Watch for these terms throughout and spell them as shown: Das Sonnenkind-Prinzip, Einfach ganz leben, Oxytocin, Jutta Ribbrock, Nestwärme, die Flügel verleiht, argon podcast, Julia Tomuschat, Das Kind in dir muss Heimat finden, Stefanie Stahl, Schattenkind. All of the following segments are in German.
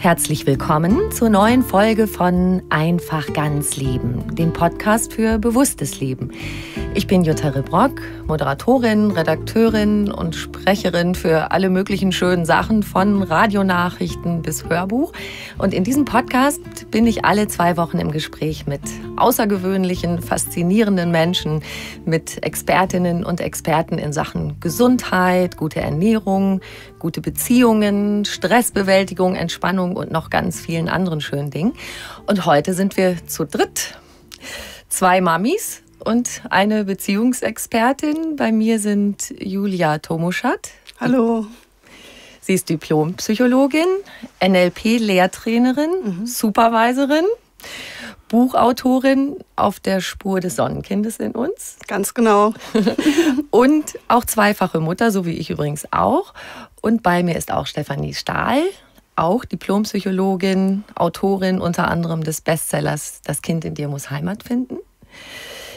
Herzlich willkommen zur neuen Folge von Einfach ganz leben, dem Podcast für bewusstes Leben. Ich bin Jutta Ribbrock, Moderatorin, Redakteurin und Sprecherin für alle möglichen schönen Sachen von Radionachrichten bis Hörbuch. Und in diesem Podcast bin ich alle 2 Wochen im Gespräch mit außergewöhnlichen, faszinierenden Menschen, mit Expertinnen und Experten in Sachen Gesundheit, gute Ernährung, gute Beziehungen, Stressbewältigung, Entspannung und noch ganz vielen anderen schönen Dingen. Und heute sind wir zu dritt. 2 Mamis und eine Beziehungsexpertin. Bei mir sind Julia Tomuschat. Hallo. Sie ist Diplompsychologin, NLP-Lehrtrainerin, Supervisorin, Buchautorin auf der Spur des Sonnenkindes in uns. Ganz genau. Und auch 2-fache Mutter, so wie ich übrigens auch. Und bei mir ist auch Stefanie Stahl, auch Diplompsychologin, Autorin unter anderem des Bestsellers Das Kind in dir muss Heimat finden.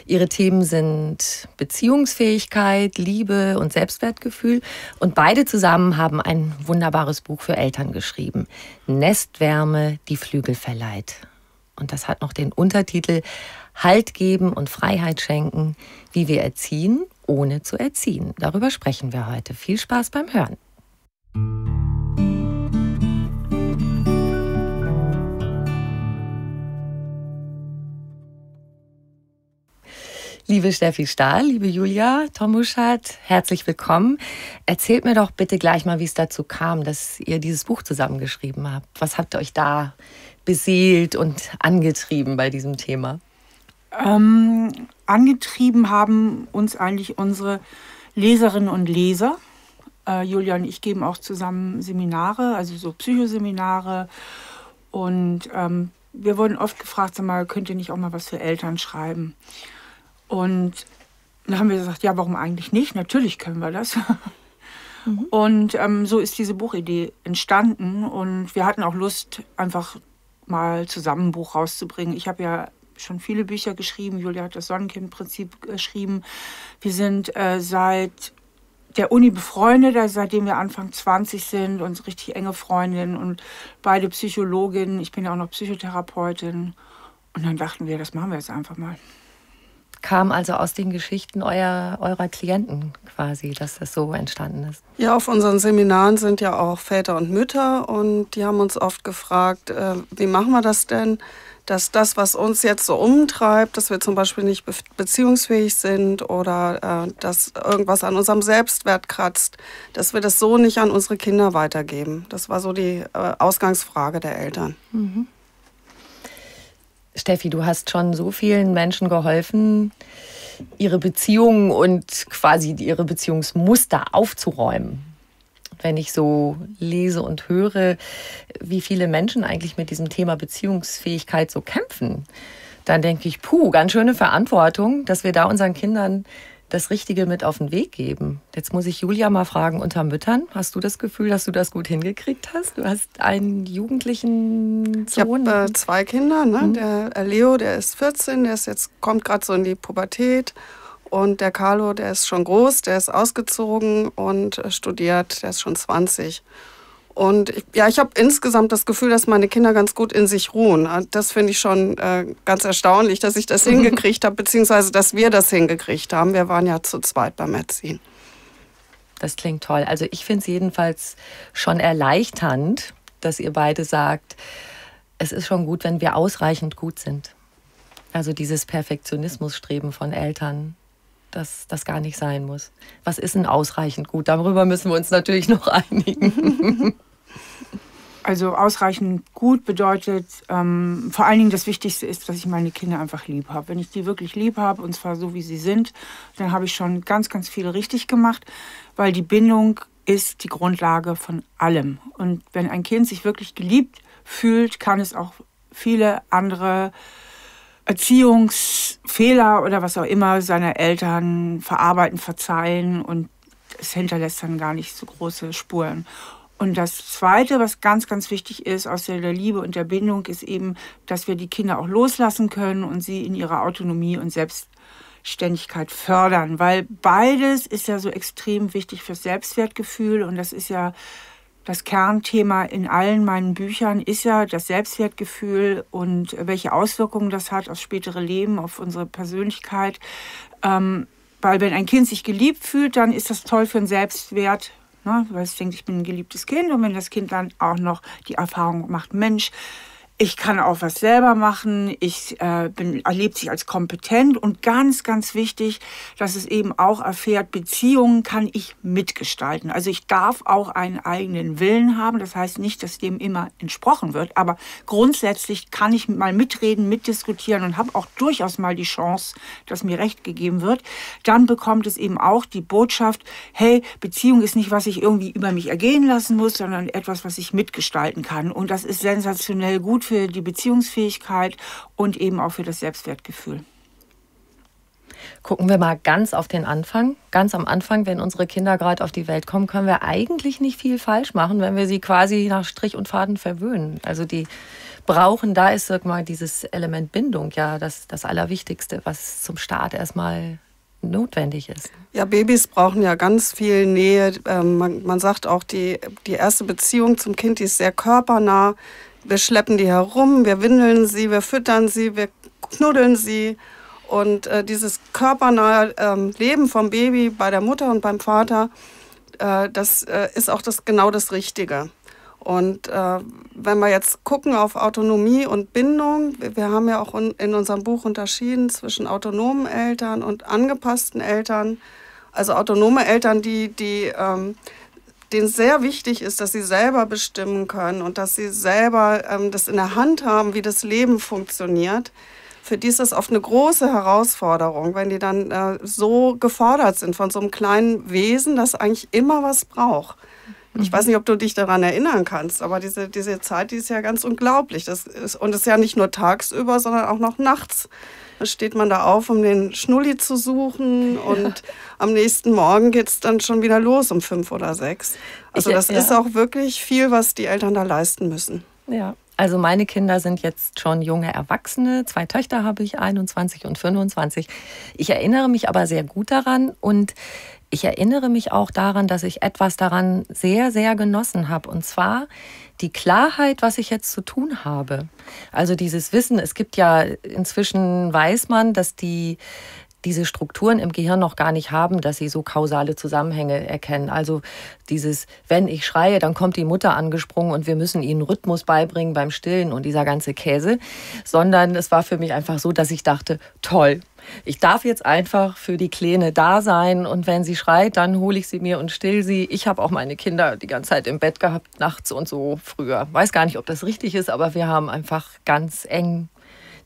Ihre Themen sind Beziehungsfähigkeit, Liebe und Selbstwertgefühl. Und beide zusammen haben ein wunderbares Buch für Eltern geschrieben. Nestwärme, die Flügel verleiht. Und das hat noch den Untertitel Halt geben und Freiheit schenken, wie wir erziehen, ohne zu erziehen. Darüber sprechen wir heute. Viel Spaß beim Hören. Liebe Steffi Stahl, liebe Julia Tomuschat, herzlich willkommen. Erzählt mir doch bitte gleich mal, wie es dazu kam, dass ihr dieses Buch zusammengeschrieben habt. Was habt ihr euch da beseelt und angetrieben bei diesem Thema? Angetrieben haben uns eigentlich unsere Leserinnen und Leser. Julia und ich geben auch zusammen Seminare, also so Psychoseminare. Und wir wurden oft gefragt, sag mal, könnt ihr nicht auch mal was für Eltern schreiben? Und dann haben wir gesagt, ja, warum eigentlich nicht? Natürlich können wir das. Und so ist diese Buchidee entstanden. Und wir hatten auch Lust, einfach mal zusammen ein Buch rauszubringen. Ich habe ja schon viele Bücher geschrieben. Julia hat das Sonnenkind-Prinzip geschrieben. Wir sind seit der Uni befreundet, also seitdem wir Anfang 20 sind, uns richtig enge Freundinnen und beide Psychologinnen. Ich bin ja auch noch Psychotherapeutin. Und dann dachten wir, das machen wir jetzt einfach mal. Kam also aus den Geschichten eurer Klienten quasi, dass das so entstanden ist? Ja, auf unseren Seminaren sind ja auch Väter und Mütter und die haben uns oft gefragt, wie machen wir das denn, dass das, was uns jetzt so umtreibt, dass wir zum Beispiel nicht beziehungsfähig sind oder dass irgendwas an unserem Selbstwert kratzt, dass wir das so nicht an unsere Kinder weitergeben. Das war so die Ausgangsfrage der Eltern. Mhm. Steffi, du hast schon so vielen Menschen geholfen, ihre Beziehungen und quasi ihre Beziehungsmuster aufzuräumen. Wenn ich so lese und höre, wie viele Menschen eigentlich mit diesem Thema Beziehungsfähigkeit so kämpfen, dann denke ich, puh, ganz schöne Verantwortung, dass wir da unseren Kindern das Richtige mit auf den Weg geben. Jetzt muss ich Julia mal fragen unter Müttern. Hast du das Gefühl, dass du das gut hingekriegt hast? Du hast einen jugendlichen Sohn. Ich habe 2 Kinder. Ne? Der Leo, der ist 14, der ist jetzt, kommt gerade so in die Pubertät. Und der Carlo, der ist schon groß, der ist ausgezogen und studiert, der ist schon 20. Und ich habe insgesamt das Gefühl, dass meine Kinder ganz gut in sich ruhen. Das finde ich schon ganz erstaunlich, dass ich das hingekriegt habe, beziehungsweise dass wir das hingekriegt haben. Wir waren ja zu 2 beim Erziehen. Das klingt toll. Also ich finde es jedenfalls schon erleichternd, dass ihr beide sagt, es ist schon gut, wenn wir ausreichend gut sind. Also dieses Perfektionismusstreben von Eltern, dass das gar nicht sein muss. Was ist denn ausreichend gut? Darüber müssen wir uns natürlich noch einigen. Also ausreichend gut bedeutet vor allen Dingen das Wichtigste ist, dass ich meine Kinder einfach lieb habe. Wenn ich die wirklich lieb habe, und zwar so, wie sie sind, dann habe ich schon ganz, ganz viel richtig gemacht, weil die Bindung ist die Grundlage von allem. Und wenn ein Kind sich wirklich geliebt fühlt, kann es auch viele andere Erziehungsfehler oder was auch immer seiner Eltern verarbeiten, verzeihen, und es hinterlässt dann gar nicht so große Spuren. Und das Zweite, was ganz, ganz wichtig ist aus der Liebe und der Bindung, ist eben, dass wir die Kinder auch loslassen können und sie in ihrer Autonomie und Selbstständigkeit fördern, weil beides ist ja so extrem wichtig fürs Selbstwertgefühl und das ist ja Das Kernthema in allen meinen Büchern ist ja das Selbstwertgefühl und welche Auswirkungen das hat aufs spätere Leben, auf unsere Persönlichkeit. Weil wenn ein Kind sich geliebt fühlt, dann ist das toll für den Selbstwert, ne? Weil es denkt, ich bin ein geliebtes Kind. Und wenn das Kind dann auch noch die Erfahrung macht, Mensch, ich kann auch was selber machen, erlebt sich als kompetent und ganz, ganz wichtig, dass es eben auch erfährt, Beziehungen kann ich mitgestalten. Also ich darf auch einen eigenen Willen haben, das heißt nicht, dass dem immer entsprochen wird, aber grundsätzlich kann ich mal mitreden, mitdiskutieren und habe auch durchaus mal die Chance, dass mir Recht gegeben wird. Dann bekommt es eben auch die Botschaft, hey, Beziehung ist nicht, was ich irgendwie über mich ergehen lassen muss, sondern etwas, was ich mitgestalten kann. Und das ist sensationell gut für die Beziehungsfähigkeit und eben auch für das Selbstwertgefühl. Gucken wir mal ganz auf den Anfang. Ganz am Anfang, wenn unsere Kinder gerade auf die Welt kommen, können wir eigentlich nicht viel falsch machen, wenn wir sie quasi nach Strich und Faden verwöhnen. Also die brauchen, da ist mal dieses Element Bindung ja das Allerwichtigste, was zum Start erstmal notwendig ist. Ja, Babys brauchen ja ganz viel Nähe. Man sagt auch, die erste Beziehung zum Kind, die ist sehr körpernah. Wir schleppen die herum, wir windeln sie, wir füttern sie, wir knuddeln sie. Und dieses körpernahe Leben vom Baby bei der Mutter und beim Vater, das ist auch genau das Richtige. Und wenn wir jetzt gucken auf Autonomie und Bindung, wir haben ja auch in unserem Buch unterschieden zwischen autonomen Eltern und angepassten Eltern. Also autonome Eltern, denen sehr wichtig ist, dass sie selber bestimmen können und dass sie selber das in der Hand haben, wie das Leben funktioniert. Für die ist das oft eine große Herausforderung, wenn die dann so gefordert sind von so einem kleinen Wesen, das eigentlich immer was braucht. Ich weiß nicht, ob du dich daran erinnern kannst, aber diese Zeit, die ist ja ganz unglaublich. Und das ist ja nicht nur tagsüber, sondern auch noch nachts. Da steht man da auf, um den Schnulli zu suchen, und am nächsten Morgen geht es dann schon wieder los um 5 oder 6. Also das ist auch wirklich viel, was die Eltern da leisten müssen. Ja. Also meine Kinder sind jetzt schon junge Erwachsene. 2 Töchter habe ich, 21 und 25. Ich erinnere mich aber sehr gut daran, und ich erinnere mich auch daran, dass ich etwas daran sehr, sehr genossen habe. Und zwar die Klarheit, was ich jetzt zu tun habe. Also dieses Wissen, es gibt ja inzwischen, weiß man, dass diese Strukturen im Gehirn noch gar nicht haben, dass sie so kausale Zusammenhänge erkennen. Also dieses, wenn ich schreie, dann kommt die Mutter angesprungen und wir müssen ihnen Rhythmus beibringen beim Stillen und dieser ganze Käse. Sondern es war für mich einfach so, dass ich dachte, toll, ich darf jetzt einfach für die Kleine da sein, und wenn sie schreit, dann hole ich sie mir und still sie. Ich habe auch meine Kinder die ganze Zeit im Bett gehabt, nachts und so früher. Weiß gar nicht, ob das richtig ist, aber wir haben einfach ganz eng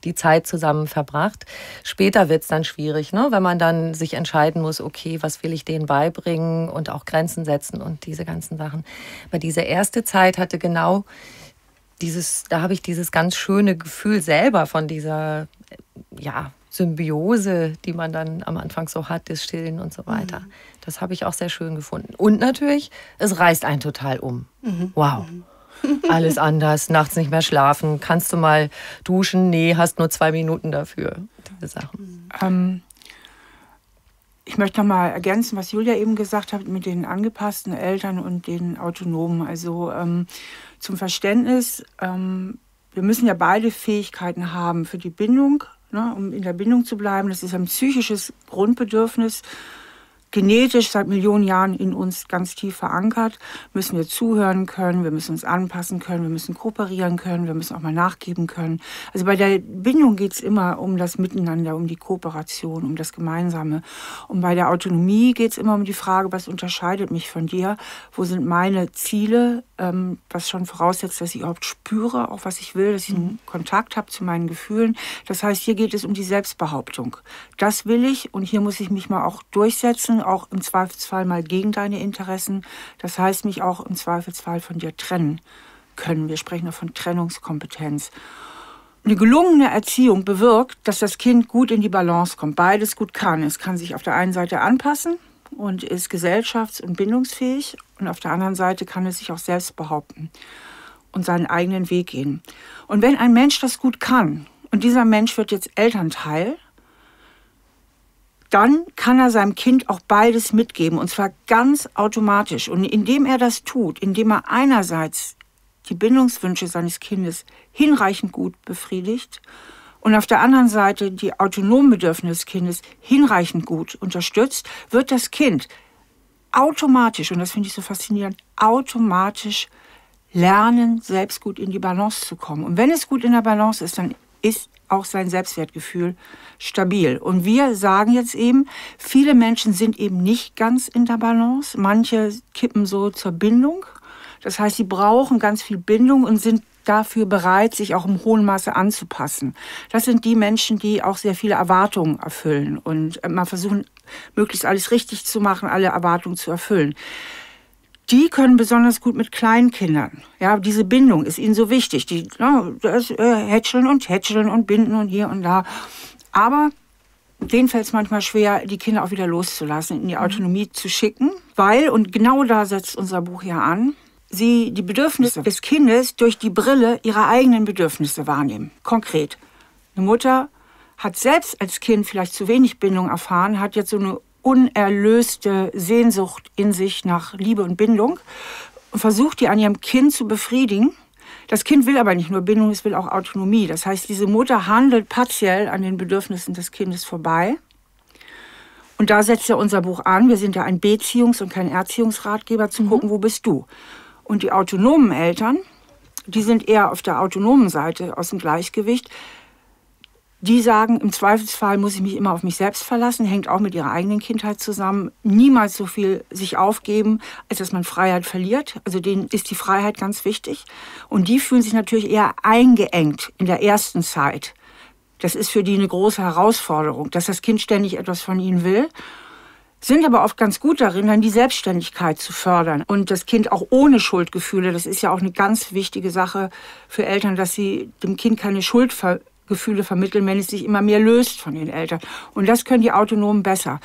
die Zeit zusammen verbracht. Später wird es dann schwierig, ne? Wenn man dann sich entscheiden muss, okay, was will ich denen beibringen, und auch Grenzen setzen und diese ganzen Sachen. Aber diese erste Zeit hatte genau da habe ich dieses ganz schöne Gefühl selber von dieser, ja, Symbiose, die man dann am Anfang so hat, des Stillen und so weiter. Mhm. Das habe ich auch sehr schön gefunden. Und natürlich, es reißt einen total um. Mhm. Wow. Mhm. Alles anders, nachts nicht mehr schlafen, kannst du mal duschen? Nee, hast nur 2 Minuten dafür. Diese Sachen. Ich möchte noch mal ergänzen, was Julia eben gesagt hat mit den angepassten Eltern und den Autonomen. Also zum Verständnis, wir müssen ja beide Fähigkeiten haben für die Bindung, ne, um in der Bindung zu bleiben. Das ist ein psychisches Grundbedürfnis. Genetisch seit Millionen Jahren in uns ganz tief verankert, müssen wir zuhören können, wir müssen uns anpassen können, wir müssen kooperieren können, wir müssen auch mal nachgeben können. Also bei der Bindung geht es immer um das Miteinander, um die Kooperation, um das Gemeinsame. Und bei der Autonomie geht es immer um die Frage, was unterscheidet mich von dir, wo sind meine Ziele, was schon voraussetzt, dass ich überhaupt spüre, auch was ich will, dass ich einen Kontakt habe zu meinen Gefühlen. Das heißt, hier geht es um die Selbstbehauptung. Das will ich, und hier muss ich mich mal auch durchsetzen, auch im Zweifelsfall mal gegen deine Interessen. Das heißt, mich auch im Zweifelsfall von dir trennen können. Wir sprechen auch von Trennungskompetenz. Eine gelungene Erziehung bewirkt, dass das Kind gut in die Balance kommt, beides gut kann. Es kann sich auf der einen Seite anpassen und ist gesellschafts- und bindungsfähig, und auf der anderen Seite kann es sich auch selbst behaupten und seinen eigenen Weg gehen. Und wenn ein Mensch das gut kann und dieser Mensch wird jetzt Elternteil, dann kann er seinem Kind auch beides mitgeben, und zwar ganz automatisch. Und indem er das tut, indem er einerseits die Bindungswünsche seines Kindes hinreichend gut befriedigt und auf der anderen Seite die autonomen Bedürfnisse des Kindes hinreichend gut unterstützt, wird das Kind automatisch, und das finde ich so faszinierend, automatisch lernen, selbst gut in die Balance zu kommen. Und wenn es gut in der Balance ist, dann ist auch sein Selbstwertgefühl stabil. Und wir sagen jetzt eben, viele Menschen sind eben nicht ganz in der Balance. Manche kippen so zur Bindung. Das heißt, sie brauchen ganz viel Bindung und sind dafür bereit, sich auch im hohen Maße anzupassen. Das sind die Menschen, die auch sehr viele Erwartungen erfüllen und mal versuchen, möglichst alles richtig zu machen, alle Erwartungen zu erfüllen. Die können besonders gut mit Kleinkindern. Ja, diese Bindung ist ihnen so wichtig. Die das hätscheln und binden und hier und da. Aber denen fällt es manchmal schwer, die Kinder auch wieder loszulassen, in die Autonomie zu schicken. Weil, und genau da setzt unser Buch hier an, sie die Bedürfnisse des Kindes durch die Brille ihrer eigenen Bedürfnisse wahrnehmen. Konkret, eine Mutter hat selbst als Kind vielleicht zu wenig Bindung erfahren, hat jetzt so eine unerlöste Sehnsucht in sich nach Liebe und Bindung und versucht, die an ihrem Kind zu befriedigen. Das Kind will aber nicht nur Bindung, es will auch Autonomie. Das heißt, diese Mutter handelt partiell an den Bedürfnissen des Kindes vorbei. Und da setzt ja unser Buch an. Wir sind ja ein Beziehungs- und kein Erziehungsratgeber, zu gucken, wo bist du? Und die autonomen Eltern, die sind eher auf der autonomen Seite aus dem Gleichgewicht. Die sagen, im Zweifelsfall muss ich mich immer auf mich selbst verlassen, hängt auch mit ihrer eigenen Kindheit zusammen. Niemals so viel sich aufgeben, als dass man Freiheit verliert. Also denen ist die Freiheit ganz wichtig. Und die fühlen sich natürlich eher eingeengt in der ersten Zeit. Das ist für die eine große Herausforderung, dass das Kind ständig etwas von ihnen will. Sind aber oft ganz gut darin, dann die Selbstständigkeit zu fördern. Und das Kind auch ohne Schuldgefühle, das ist ja auch eine ganz wichtige Sache für Eltern, dass sie dem Kind keine Schuld Gefühle vermitteln, wenn es sich immer mehr löst von den Eltern. Und das können die Autonomen besser.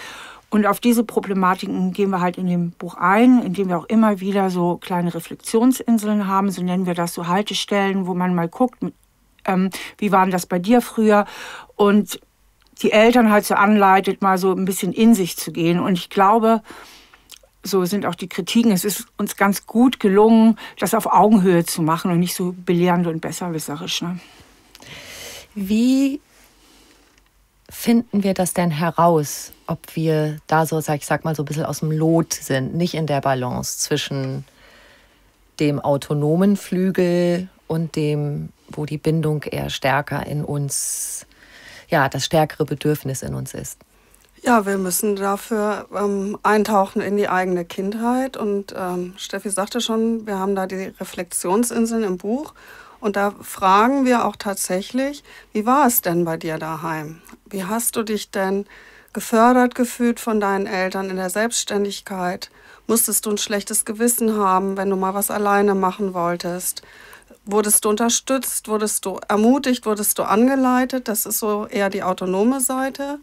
Und auf diese Problematiken gehen wir halt in dem Buch ein, indem wir auch immer wieder so kleine Reflexionsinseln haben, so nennen wir das, so Haltestellen, wo man mal guckt, wie war denn das bei dir früher? Und die Eltern halt so anleitet, mal so ein bisschen in sich zu gehen. Und ich glaube, so sind auch die Kritiken. Es ist uns ganz gut gelungen, das auf Augenhöhe zu machen und nicht so belehrend und besserwisserisch, ne? Wie finden wir das denn heraus, ob wir da so, ich sag mal, so ein bisschen aus dem Lot sind, nicht in der Balance zwischen dem autonomen Flügel und dem, wo die Bindung eher stärker in uns, ja, das stärkere Bedürfnis in uns ist? Ja, wir müssen dafür eintauchen in die eigene Kindheit. Und Steffi sagte schon, wir haben da die Reflexionsinseln im Buch. Und da fragen wir auch tatsächlich, wie war es denn bei dir daheim? Wie hast du dich denn gefördert gefühlt von deinen Eltern in der Selbstständigkeit? Musstest du ein schlechtes Gewissen haben, wenn du mal was alleine machen wolltest? Wurdest du unterstützt? Wurdest du ermutigt? Wurdest du angeleitet? Das ist so eher die autonome Seite.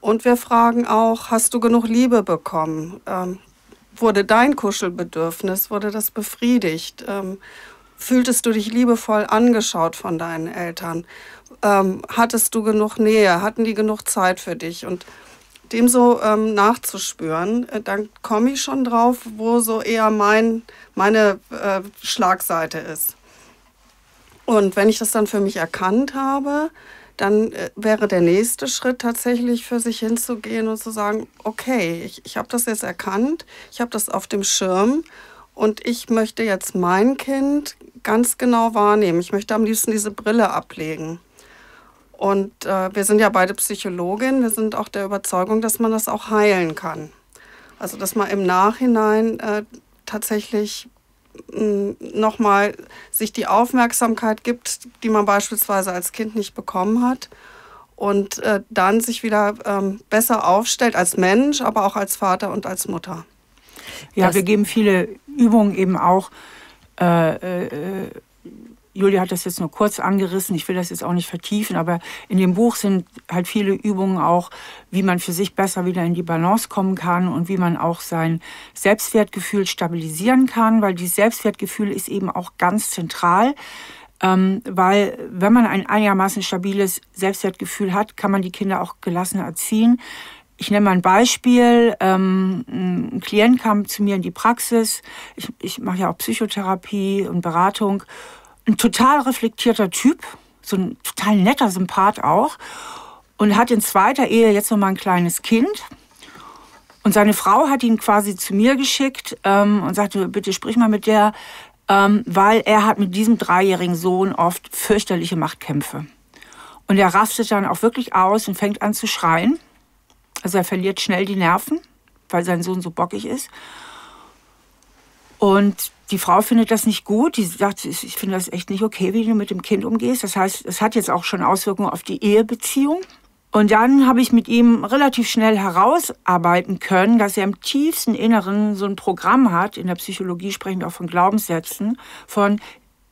Und wir fragen auch, hast du genug Liebe bekommen? Wurde dein Kuschelbedürfnis, wurde das befriedigt? Fühltest du dich liebevoll angeschaut von deinen Eltern? Hattest du genug Nähe? Hatten die genug Zeit für dich? Und dem so nachzuspüren, dann komme ich schon drauf, wo so eher meine Schlagseite ist. Und wenn ich das dann für mich erkannt habe, dann wäre der nächste Schritt tatsächlich, für sich hinzugehen und zu sagen, okay, ich habe das jetzt erkannt, ich habe das auf dem Schirm. Und ich möchte jetzt mein Kind ganz genau wahrnehmen. Ich möchte am liebsten diese Brille ablegen. Und wir sind ja beide Psychologinnen. Wir sind auch der Überzeugung, dass man das auch heilen kann. Also dass man im Nachhinein tatsächlich nochmal sich die Aufmerksamkeit gibt, die man beispielsweise als Kind nicht bekommen hat. Und dann sich wieder besser aufstellt als Mensch, aber auch als Vater und als Mutter. Ja, wir geben viele Übungen eben auch. Julia hat das jetzt nur kurz angerissen, ich will das jetzt auch nicht vertiefen, aber in dem Buch sind halt viele Übungen auch, wie man für sich besser wieder in die Balance kommen kann und wie man auch sein Selbstwertgefühl stabilisieren kann, weil dieses Selbstwertgefühl ist eben auch ganz zentral. Weil wenn man ein einigermaßen stabiles Selbstwertgefühl hat, kann man die Kinder auch gelassener erziehen. Ich nenne mal ein Beispiel, ein Klient kam zu mir in die Praxis, ich mache ja auch Psychotherapie und Beratung, ein total reflektierter Typ, so ein total netter Sympath auch, und hat in zweiter Ehe jetzt noch mal ein kleines Kind. Und seine Frau hat ihn quasi zu mir geschickt und sagte, bitte sprich mal mit der, weil er hat mit diesem dreijährigen Sohn oft fürchterliche Machtkämpfe. Und er rastet dann auch wirklich aus und fängt an zu schreien. Also er verliert schnell die Nerven, weil sein Sohn so bockig ist. Und die Frau findet das nicht gut. Die sagt, ich finde das echt nicht okay, wie du mit dem Kind umgehst. Das heißt, es hat jetzt auch schon Auswirkungen auf die Ehebeziehung. Und dann habe ich mit ihm relativ schnell herausarbeiten können, dass er im tiefsten Inneren so ein Programm hat. In der Psychologie sprechen wir auch von Glaubenssätzen, von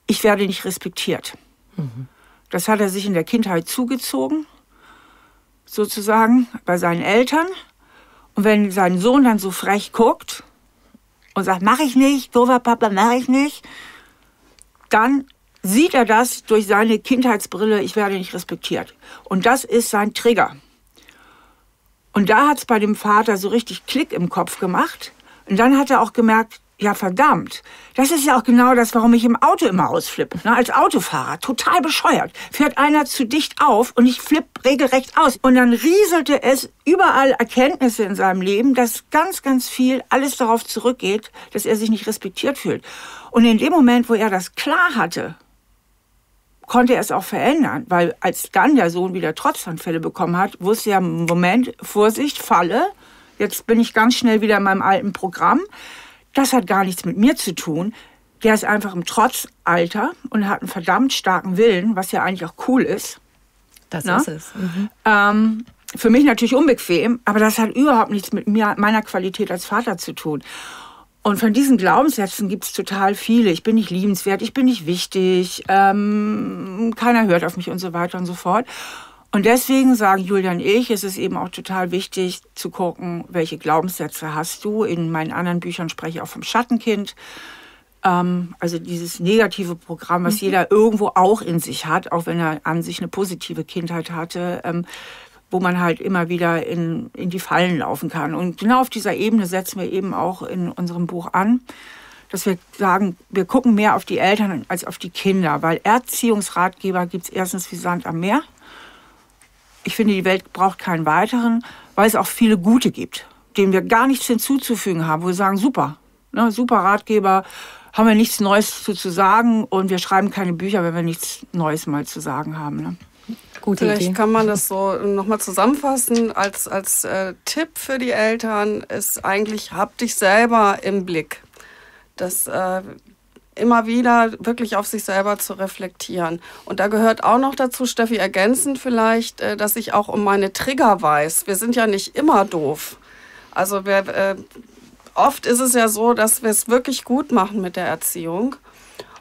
ich werde nicht respektiert. Mhm. Das hat er sich in der Kindheit zugezogen, sozusagen, bei seinen Eltern. Und wenn sein Sohn dann so frech guckt und sagt, mach ich nicht, doofer Papa, mach ich nicht, dann sieht er das durch seine Kindheitsbrille, ich werde nicht respektiert. Und das ist sein Trigger. Und da hat es bei dem Vater so richtig Klick im Kopf gemacht. Und dann hat er auch gemerkt, ja verdammt, das ist ja auch genau das, warum ich im Auto immer ausflippe. Ne? Als Autofahrer, total bescheuert. Fährt einer zu dicht auf und ich flippe regelrecht aus. Und dann rieselte es überall Erkenntnisse in seinem Leben, dass ganz, ganz viel alles darauf zurückgeht, dass er sich nicht respektiert fühlt. Und in dem Moment, wo er das klar hatte, konnte er es auch verändern. Weil als dann der Sohn wieder Trotzanfälle bekommen hat, wusste er, Moment, Vorsicht, Falle. Jetzt bin ich ganz schnell wieder in meinem alten Programm. Das hat gar nichts mit mir zu tun. Der ist einfach im Trotzalter und hat einen verdammt starken Willen, was ja eigentlich auch cool ist. Das ist es. Mhm. Für mich natürlich unbequem, aber das hat überhaupt nichts mit meiner Qualität als Vater zu tun. Und von diesen Glaubenssätzen gibt es total viele. Ich bin nicht liebenswert, ich bin nicht wichtig, keiner hört auf mich und so weiter und so fort. Und deswegen sagen Julia und ich, es ist eben auch total wichtig zu gucken, welche Glaubenssätze hast du. In meinen anderen Büchern spreche ich auch vom Schattenkind. Also dieses negative Programm, was jeder irgendwo auch in sich hat, auch wenn er an sich eine positive Kindheit hatte, wo man halt immer wieder in die Fallen laufen kann. Und genau auf dieser Ebene setzen wir eben auch in unserem Buch an, dass wir sagen, wir gucken mehr auf die Eltern als auf die Kinder, weil Erziehungsratgeber gibt es erstens wie Sand am Meer. Ich finde, die Welt braucht keinen weiteren, weil es auch viele gute gibt, denen wir gar nichts hinzuzufügen haben, wo wir sagen, super, ne, super Ratgeber, haben wir nichts Neues zu sagen und wir schreiben keine Bücher, wenn wir nichts Neues mal zu sagen haben. Ne? Gute Idee. Vielleicht kann man das so nochmal zusammenfassen als Tipp für die Eltern ist eigentlich, hab dich selber im Blick. Das immer wieder wirklich auf sich selber zu reflektieren. Und da gehört auch noch dazu, Steffi, ergänzend vielleicht, dass ich auch um meine Trigger weiß. Wir sind ja nicht immer doof. Also oft ist es ja so, dass wir es wirklich gut machen mit der Erziehung.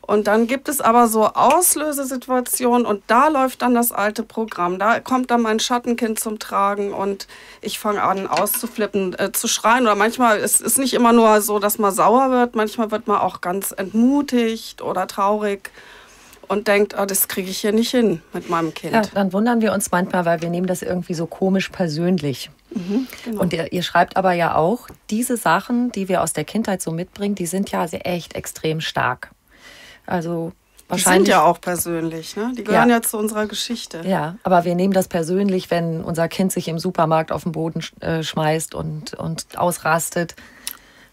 Und dann gibt es aber so Auslösesituationen und da läuft dann das alte Programm. Da kommt dann mein Schattenkind zum Tragen und ich fange an auszuflippen, zu schreien. Oder manchmal, es ist nicht immer nur so, dass man sauer wird, manchmal wird man auch ganz entmutigt oder traurig und denkt, oh, das kriege ich hier nicht hin mit meinem Kind. Ja, dann wundern wir uns manchmal, weil wir nehmen das irgendwie so komisch persönlich. Mhm, genau. Und ihr schreibt aber ja auch, diese Sachen, die wir aus der Kindheit so mitbringen, die sind ja echt extrem stark. Also wahrscheinlich, die sind ja auch persönlich, ne? Die gehören ja zu unserer Geschichte. Ja, aber wir nehmen das persönlich, wenn unser Kind sich im Supermarkt auf den Boden schmeißt und ausrastet,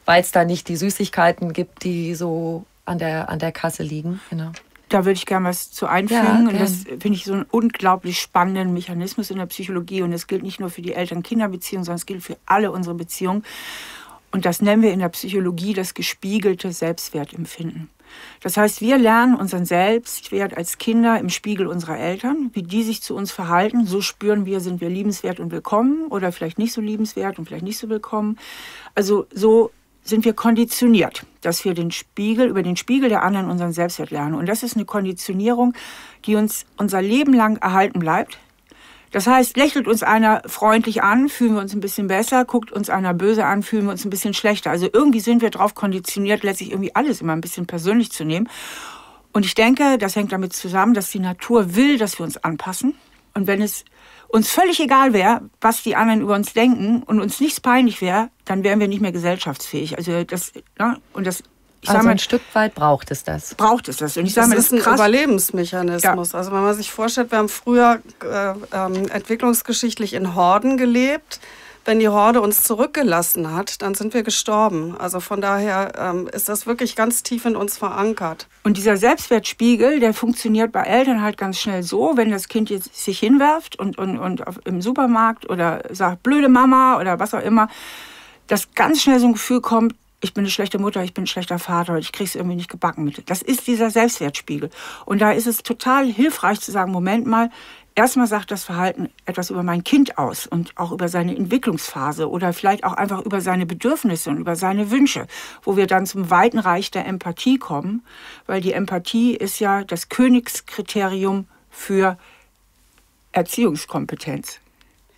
weil es da nicht die Süßigkeiten gibt, die so an der Kasse liegen. Genau. Da würde ich gerne was zu einfügen. Ja, okay. Und das finde ich so einen unglaublich spannenden Mechanismus in der Psychologie. Und das gilt nicht nur für die Eltern-Kinder-Beziehung, sondern es gilt für alle unsere Beziehungen. Und das nennen wir in der Psychologie das gespiegelte Selbstwertempfinden. Das heißt, wir lernen unseren Selbstwert als Kinder im Spiegel unserer Eltern, wie die sich zu uns verhalten. So spüren wir, sind wir liebenswert und willkommen oder vielleicht nicht so liebenswert und vielleicht nicht so willkommen. Also so sind wir konditioniert, dass wir über den Spiegel der anderen unseren Selbstwert lernen. Und das ist eine Konditionierung, die uns unser Leben lang erhalten bleibt. Das heißt, lächelt uns einer freundlich an, fühlen wir uns ein bisschen besser, guckt uns einer böse an, fühlen wir uns ein bisschen schlechter. Also irgendwie sind wir darauf konditioniert, letztlich irgendwie alles immer ein bisschen persönlich zu nehmen. Und ich denke, das hängt damit zusammen, dass die Natur will, dass wir uns anpassen. Und wenn es uns völlig egal wäre, was die anderen über uns denken und uns nichts peinlich wäre, dann wären wir nicht mehr gesellschaftsfähig. Also das, ne? Und das, ich sag mal, ein Stück weit braucht es das. Braucht es das. Und ich sag mal, das ist ein krass. Überlebensmechanismus. Ja. Also wenn man sich vorstellt, wir haben früher entwicklungsgeschichtlich in Horden gelebt. Wenn die Horde uns zurückgelassen hat, dann sind wir gestorben. Also von daher ist das wirklich ganz tief in uns verankert. Und dieser Selbstwertspiegel, der funktioniert bei Eltern halt ganz schnell so, wenn das Kind jetzt sich hinwerft und im Supermarkt oder sagt, blöde Mama oder was auch immer, dass ganz schnell so ein Gefühl kommt, ich bin eine schlechte Mutter, ich bin ein schlechter Vater, ich krieg's irgendwie nicht gebacken mit. Das ist dieser Selbstwertspiegel. Und da ist es total hilfreich zu sagen, Moment mal, erstmal sagt das Verhalten etwas über mein Kind aus und auch über seine Entwicklungsphase oder vielleicht auch einfach über seine Bedürfnisse und über seine Wünsche, wo wir dann zum weiten Reich der Empathie kommen, weil die Empathie ist ja das Königskriterium für Erziehungskompetenz.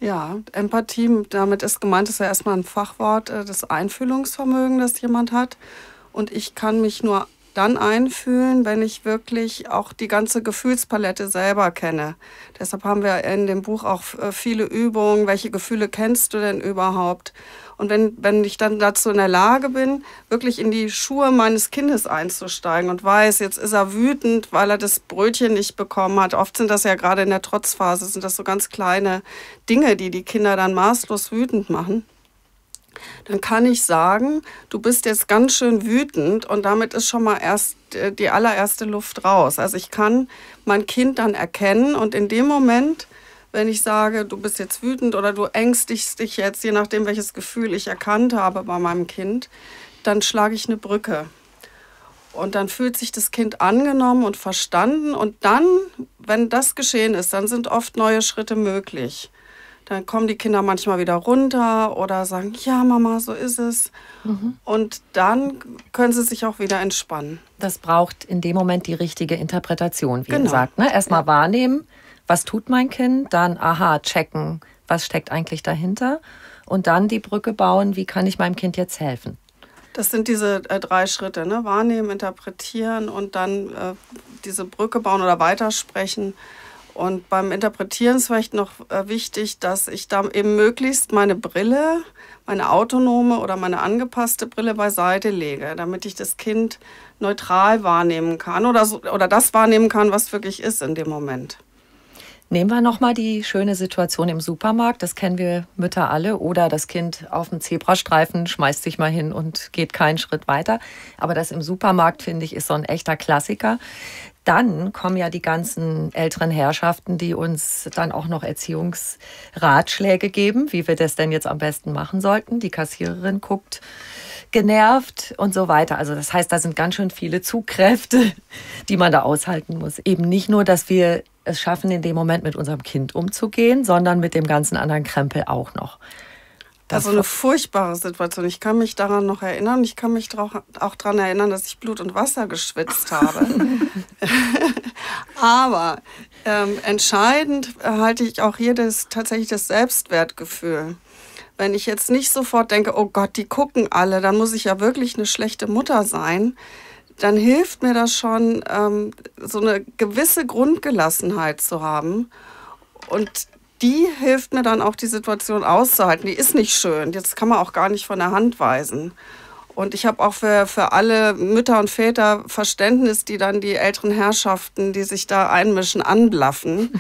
Ja, Empathie, damit ist gemeint, ist ja erstmal ein Fachwort, das Einfühlungsvermögen, das jemand hat. Und ich kann mich nur dann einfühlen, wenn ich wirklich auch die ganze Gefühlspalette selber kenne. Deshalb haben wir in dem Buch auch viele Übungen, welche Gefühle kennst du denn überhaupt? Und wenn ich dann dazu in der Lage bin, wirklich in die Schuhe meines Kindes einzusteigen und weiß, jetzt ist er wütend, weil er das Brötchen nicht bekommen hat. Oft sind das ja gerade in der Trotzphase, sind das so ganz kleine Dinge, die die Kinder dann maßlos wütend machen. Dann kann ich sagen, du bist jetzt ganz schön wütend und damit ist schon mal erst die allererste Luft raus. Also ich kann mein Kind dann erkennen und in dem Moment, wenn ich sage, du bist jetzt wütend oder du ängstigst dich jetzt, je nachdem welches Gefühl ich erkannt habe bei meinem Kind, dann schlage ich eine Brücke. Und dann fühlt sich das Kind angenommen und verstanden und dann, wenn das geschehen ist, dann sind oft neue Schritte möglich. Dann kommen die Kinder manchmal wieder runter oder sagen, ja Mama, so ist es. Mhm. Und dann können sie sich auch wieder entspannen. Das braucht in dem Moment die richtige Interpretation, wie ihr sagt. Ne? Erstmal wahrnehmen, was tut mein Kind, dann aha, checken, was steckt eigentlich dahinter. Und dann die Brücke bauen, wie kann ich meinem Kind jetzt helfen. Das sind diese drei Schritte, ne? Wahrnehmen, interpretieren und dann diese Brücke bauen oder weitersprechen. Und beim Interpretieren ist vielleicht noch wichtig, dass ich da eben möglichst meine Brille, meine autonome oder meine angepasste Brille beiseite lege, damit ich das Kind neutral wahrnehmen kann oder, so, oder das wahrnehmen kann, was wirklich ist in dem Moment. Nehmen wir nochmal die schöne Situation im Supermarkt, das kennen wir Mütter alle, oder das Kind auf dem Zebrastreifen schmeißt sich mal hin und geht keinen Schritt weiter. Aber das im Supermarkt, finde ich, ist so ein echter Klassiker. Dann kommen ja die ganzen älteren Herrschaften, die uns dann auch noch Erziehungsratschläge geben, wie wir das denn jetzt am besten machen sollten. Die Kassiererin guckt genervt und so weiter. Also das heißt, da sind ganz schön viele Zugkräfte, die man da aushalten muss. Eben nicht nur, dass wir es schaffen, in dem Moment mit unserem Kind umzugehen, sondern mit dem ganzen anderen Krempel auch noch. Das also eine furchtbare Situation. Ich kann mich daran noch erinnern. Ich kann mich auch daran erinnern, dass ich Blut und Wasser geschwitzt habe. Aber entscheidend halte ich auch hier tatsächlich das Selbstwertgefühl. Wenn ich jetzt nicht sofort denke, oh Gott, die gucken alle, dann muss ich ja wirklich eine schlechte Mutter sein. Dann hilft mir das schon, so eine gewisse Grundgelassenheit zu haben. Und die hilft mir dann auch, die Situation auszuhalten. Die ist nicht schön, jetzt kann man auch gar nicht von der Hand weisen. Und ich habe auch für alle Mütter und Väter Verständnis, die dann die älteren Herrschaften, die sich da einmischen, anblaffen.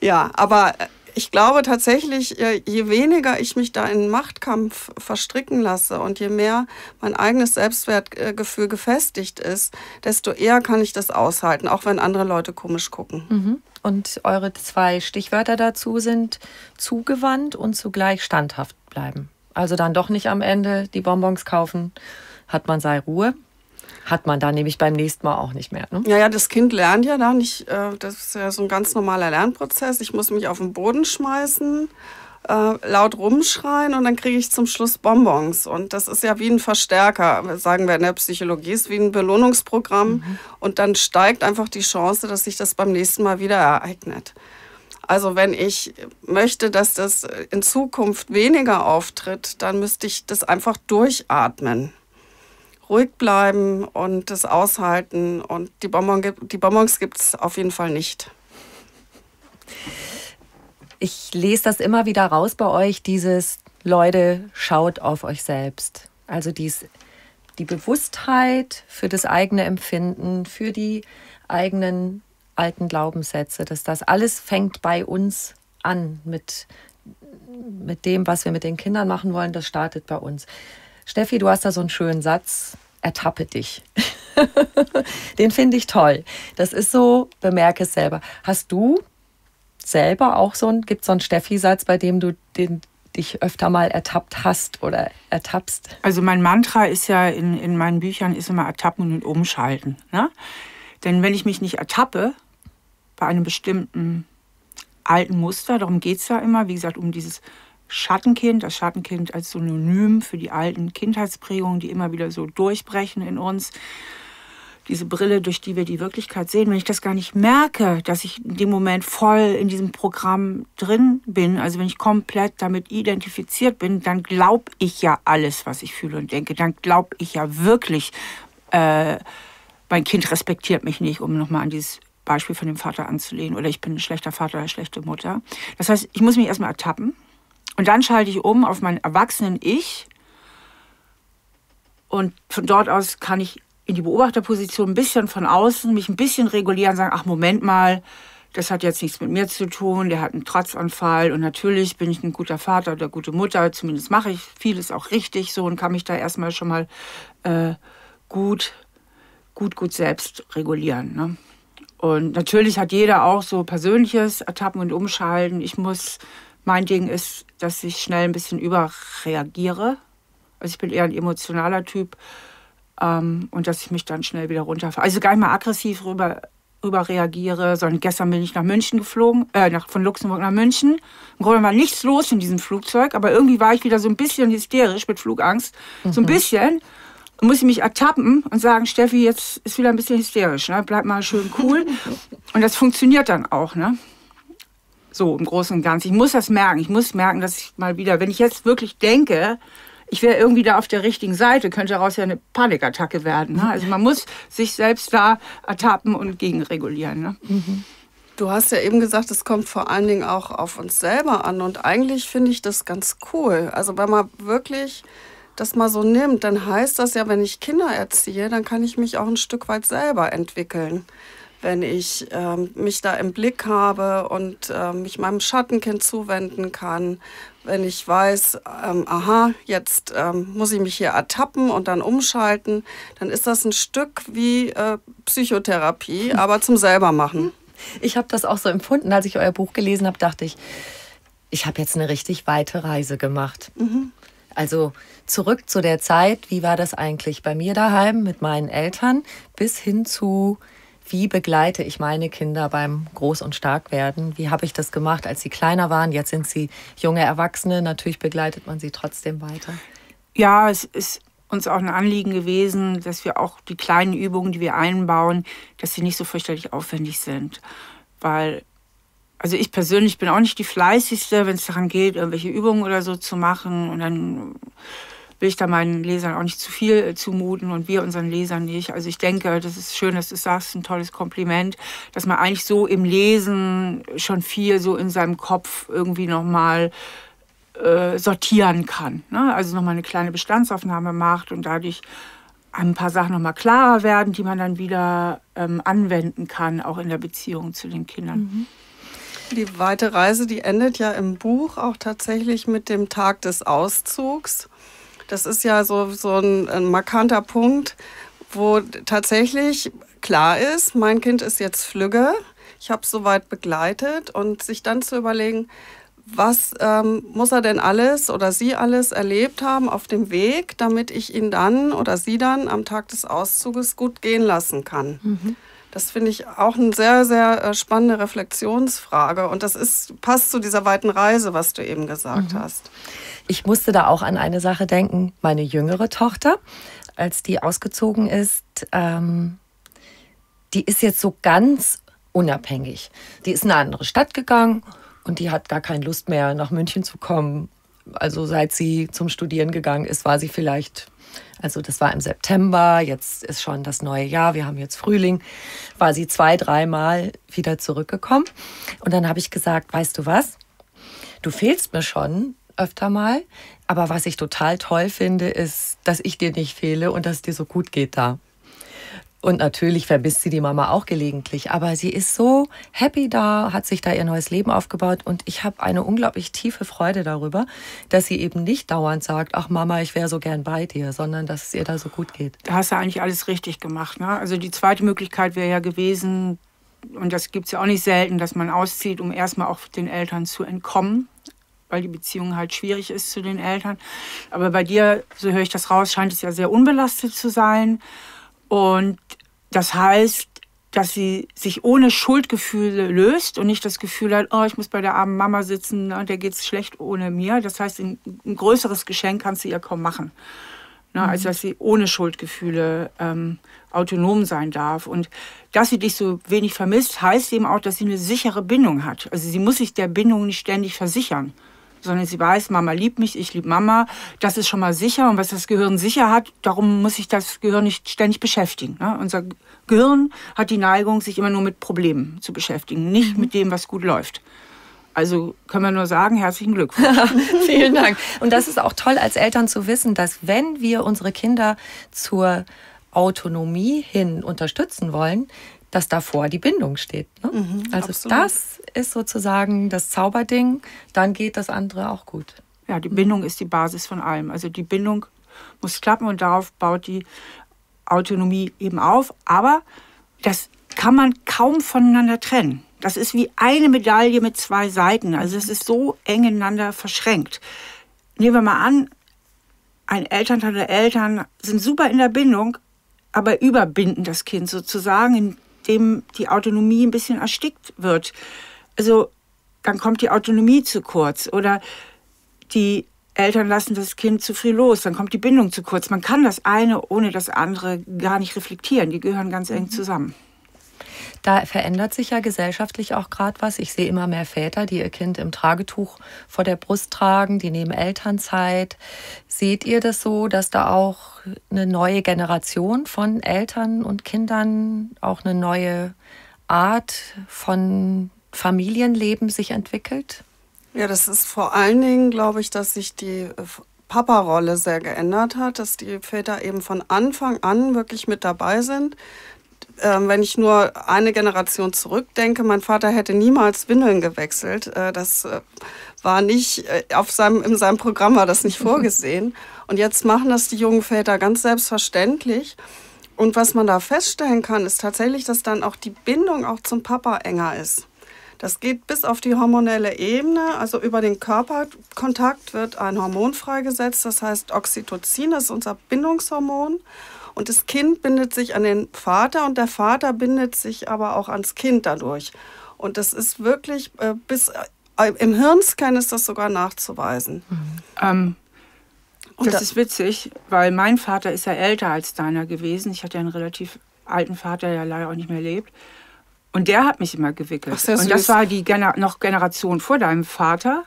Ja, aber ich glaube tatsächlich, je weniger ich mich da in einen Machtkampf verstricken lasse und je mehr mein eigenes Selbstwertgefühl gefestigt ist, desto eher kann ich das aushalten, auch wenn andere Leute komisch gucken. Mhm. Und eure zwei Stichwörter dazu sind zugewandt und zugleich standhaft bleiben. Also dann doch nicht am Ende die Bonbons kaufen, hat man sei Ruhe. Hat man da nämlich beim nächsten Mal auch nicht mehr. Ne? Ja, das Kind lernt ja da nicht. Das ist ja so ein ganz normaler Lernprozess. Ich muss mich auf den Boden schmeißen, laut rumschreien und dann kriege ich zum Schluss Bonbons. Und das ist ja wie ein Verstärker, sagen wir in der Psychologie, ist wie ein Belohnungsprogramm. Mhm. Und dann steigt einfach die Chance, dass sich das beim nächsten Mal wieder ereignet. Also wenn ich möchte, dass das in Zukunft weniger auftritt, dann müsste ich das einfach durchatmen. Ruhig bleiben und das aushalten. Und die Bonbons gibt es auf jeden Fall nicht. Ich lese das immer wieder raus bei euch, dieses Leute, schaut auf euch selbst. Also die Bewusstheit für das eigene Empfinden, für die eigenen alten Glaubenssätze, dass das alles fängt bei uns an mit dem, was wir mit den Kindern machen wollen, das startet bei uns. Steffi, du hast da so einen schönen Satz, ertappe dich. Den finde ich toll. Das ist so, bemerke es selber. Hast du selber auch gibt es so einen Steffi-Satz, bei dem du dich öfter mal ertappt hast oder ertappst? Also mein Mantra ist ja in meinen Büchern ist immer ertappen und umschalten. Ne? Denn wenn ich mich nicht ertappe bei einem bestimmten alten Muster, darum geht es ja immer, wie gesagt, um dieses Schattenkind, das Schattenkind als Synonym für die alten Kindheitsprägungen, die immer wieder so durchbrechen in uns. Diese Brille, durch die wir die Wirklichkeit sehen, wenn ich das gar nicht merke, dass ich in dem Moment voll in diesem Programm drin bin, also wenn ich komplett damit identifiziert bin, dann glaube ich ja alles, was ich fühle und denke. Dann glaube ich ja wirklich, mein Kind respektiert mich nicht, um nochmal an dieses Beispiel von dem Vater anzulehnen, oder ich bin ein schlechter Vater oder schlechte Mutter. Das heißt, ich muss mich erstmal ertappen und dann schalte ich um auf mein Erwachsenen-Ich und von dort aus kann ich in die Beobachterposition ein bisschen von außen, mich ein bisschen regulieren, sagen, ach Moment mal, das hat jetzt nichts mit mir zu tun, der hat einen Trotzanfall und natürlich bin ich ein guter Vater oder gute Mutter, zumindest mache ich vieles auch richtig so und kann mich da erstmal schon mal gut selbst regulieren. Ne? Und natürlich hat jeder auch so persönliches Ertappen und Umschalten. Mein Ding ist, dass ich schnell ein bisschen überreagiere. Also ich bin eher ein emotionaler Typ. Und dass ich mich dann schnell wieder runterfahre. Also gar nicht mal aggressiv rüber reagiere, sondern gestern bin ich nach München geflogen, von Luxemburg nach München. Im Grunde war nichts los in diesem Flugzeug, aber irgendwie war ich wieder so ein bisschen hysterisch mit Flugangst. Mhm. So ein bisschen. Und muss ich mich ertappen und sagen, Steffi, jetzt ist wieder ein bisschen hysterisch. Ne? Bleib mal schön cool. Und das funktioniert dann auch. Ne? So im Großen und Ganzen. Ich muss das merken. Ich muss merken, dass ich mal wieder, wenn ich jetzt wirklich denke, ich wäre irgendwie da auf der richtigen Seite, könnte daraus ja eine Panikattacke werden. Ne? Also man muss sich selbst da ertappen und gegenregulieren. Ne? Mhm. Du hast ja eben gesagt, es kommt vor allen Dingen auch auf uns selber an. Und eigentlich finde ich das ganz cool. Also wenn man wirklich das mal so nimmt, dann heißt das ja, wenn ich Kinder erziehe, dann kann ich mich auch ein Stück weit selber entwickeln. Wenn ich mich da im Blick habe und mich meinem Schattenkind zuwenden kann, wenn ich weiß, aha, jetzt muss ich mich hier ertappen und dann umschalten, dann ist das ein Stück wie Psychotherapie, aber zum Selbermachen. Ich habe das auch so empfunden, als ich euer Buch gelesen habe, dachte ich, ich habe jetzt eine richtig weite Reise gemacht. Mhm. Also zurück zu der Zeit, wie war das eigentlich bei mir daheim mit meinen Eltern, bis hin zu wie begleite ich meine Kinder beim Groß- und Starkwerden? Wie habe ich das gemacht, als sie kleiner waren? Jetzt sind sie junge Erwachsene. Natürlich begleitet man sie trotzdem weiter. Ja, es ist uns auch ein Anliegen gewesen, dass wir auch die kleinen Übungen, die wir einbauen, dass sie nicht so fürchterlich aufwendig sind. Weil, also ich persönlich bin auch nicht die Fleißigste, wenn es daran geht, irgendwelche Übungen oder so zu machen. Und dann will ich da meinen Lesern auch nicht zu viel zumuten und wir unseren Lesern nicht. Also ich denke, das ist schön, dass du sagst, ein tolles Kompliment, dass man eigentlich so im Lesen schon viel so in seinem Kopf irgendwie nochmal sortieren kann. Ne? Also nochmal eine kleine Bestandsaufnahme macht und dadurch ein paar Sachen nochmal klarer werden, die man dann wieder anwenden kann, auch in der Beziehung zu den Kindern. Mhm. Die weite Reise, die endet ja im Buch auch tatsächlich mit dem Tag des Auszugs. Das ist ja so ein markanter Punkt, wo tatsächlich klar ist, mein Kind ist jetzt flügge, ich habe es soweit begleitet und sich dann zu überlegen, was muss er denn alles oder sie alles erlebt haben auf dem Weg, damit ich ihn dann oder sie dann am Tag des Auszuges gut gehen lassen kann. Mhm. Das finde ich auch eine sehr, sehr spannende Reflexionsfrage. Und das passt zu dieser weiten Reise, was du eben gesagt hast. Ich musste da auch an eine Sache denken. Meine jüngere Tochter, als die ausgezogen ist, die ist jetzt so ganz unabhängig. Die ist in eine andere Stadt gegangen und die hat gar keine Lust mehr, nach München zu kommen. also seit sie zum Studieren gegangen ist, war sie vielleicht, also das war im September, jetzt ist schon das neue Jahr, wir haben jetzt Frühling, war sie 2-3 Mal wieder zurückgekommen. Und dann habe ich gesagt, weißt du was, du fehlst mir schon öfter mal, aber was ich total toll finde, ist, dass ich dir nicht fehle und dass es dir so gut geht da. Und natürlich vermisst sie die Mama auch gelegentlich, aber sie ist so happy da, hat sich da ihr neues Leben aufgebaut und ich habe eine unglaublich tiefe Freude darüber, dass sie eben nicht dauernd sagt, ach Mama, ich wäre so gern bei dir, sondern dass es ihr da so gut geht. Da hast du eigentlich alles richtig gemacht, ne? Also die zweite Möglichkeit wäre ja gewesen, und das gibt es ja auch nicht selten, dass man auszieht, um erstmal auch den Eltern zu entkommen, weil die Beziehung halt schwierig ist zu den Eltern. Aber bei dir, so höre ich das raus, scheint es ja sehr unbelastet zu sein. Und das heißt, dass sie sich ohne Schuldgefühle löst und nicht das Gefühl hat, oh, ich muss bei der armen Mama sitzen, der geht es schlecht ohne mir. Das heißt, ein größeres Geschenk kannst du ihr kaum machen. Ne? Mhm. Also, dass sie ohne Schuldgefühle autonom sein darf. Und dass sie dich so wenig vermisst, heißt eben auch, dass sie eine sichere Bindung hat. Also sie muss sich der Bindung nicht ständig versichern, sondern sie weiß, Mama liebt mich, ich liebe Mama, das ist schon mal sicher. Und was das Gehirn sicher hat, darum muss sich das Gehirn nicht ständig beschäftigen. Ne? Unser Gehirn hat die Neigung, sich immer nur mit Problemen zu beschäftigen, nicht mit dem, was gut läuft. Also können wir nur sagen, herzlichen Glückwunsch. Vielen Dank. Und das ist auch toll als Eltern zu wissen, dass wenn wir unsere Kinder zur Autonomie hin unterstützen wollen, dass davor die Bindung steht. Ne? Mhm, also absolut. Das ist sozusagen das Zauberding, dann geht das andere auch gut. Ja, die Bindung ist die Basis von allem. Also die Bindung muss klappen und darauf baut die Autonomie eben auf. Aber das kann man kaum voneinander trennen. Das ist wie eine Medaille mit 2 Seiten. Also es ist so eng ineinander verschränkt. Nehmen wir mal an, ein Elternteil oder Eltern sind super in der Bindung, aber überbinden das Kind sozusagen, indem die Autonomie ein bisschen erstickt wird. Also dann kommt die Autonomie zu kurz oder die Eltern lassen das Kind zu früh los, dann kommt die Bindung zu kurz. Man kann das eine ohne das andere gar nicht reflektieren, die gehören ganz eng zusammen. Da verändert sich ja gesellschaftlich auch gerade was. Ich sehe immer mehr Väter, die ihr Kind im Tragetuch vor der Brust tragen, die nehmen Elternzeit. Seht ihr das so, dass da auch eine neue Generation von Eltern und Kindern, auch eine neue Art von Familienleben sich entwickelt? Ja, das ist vor allen Dingen, glaube ich, dass sich die Papa-Rolle sehr geändert hat, dass die Väter eben von Anfang an wirklich mit dabei sind. Wenn ich nur eine Generation zurückdenke, mein Vater hätte niemals Windeln gewechselt. Das war nicht, in seinem Programm war das nicht vorgesehen. Und jetzt machen das die jungen Väter ganz selbstverständlich. Und was man da feststellen kann, ist tatsächlich, dass dann auch die Bindung auch zum Papa enger ist. Das geht bis auf die hormonelle Ebene, also über den Körperkontakt wird ein Hormon freigesetzt, das heißt Oxytocin, das ist unser Bindungshormon. Und das Kind bindet sich an den Vater und der Vater bindet sich aber auch ans Kind dadurch. Und das ist wirklich, im Hirnscan ist das sogar nachzuweisen. Das ist witzig, weil mein Vater ist ja älter als deiner gewesen. Ich hatte ja einen relativ alten Vater, der leider auch nicht mehr lebt. Und der hat mich immer gewickelt. Ach, sehr süß. Und das war die Generation vor deinem Vater.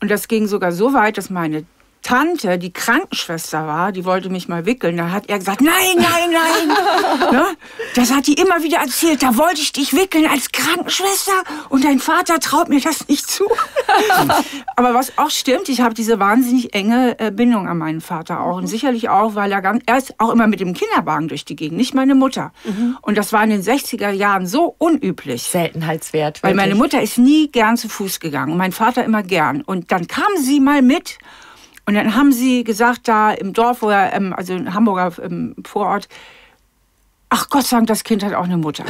Und das ging sogar so weit, dass meine Tante, die Krankenschwester war, die wollte mich mal wickeln. Da hat er gesagt, nein, nein, nein. Ne? Das hat die immer wieder erzählt. Da wollte ich dich wickeln als Krankenschwester und dein Vater traut mir das nicht zu. Aber was auch stimmt, ich habe diese wahnsinnig enge Bindung an meinen Vater auch. Und sicherlich auch, weil er ist auch immer mit dem Kinderwagen durch die Gegend, nicht meine Mutter. Und das war in den 60er Jahren so unüblich. Seltenheitswert. Weil meine Mutter ist nie gern zu Fuß gegangen und mein Vater immer gern. Und dann kam sie mal mit. Und dann haben sie gesagt, da im Dorf, oder, also in Hamburger Vorort, ach Gott sei Dank, das Kind hat auch eine Mutter.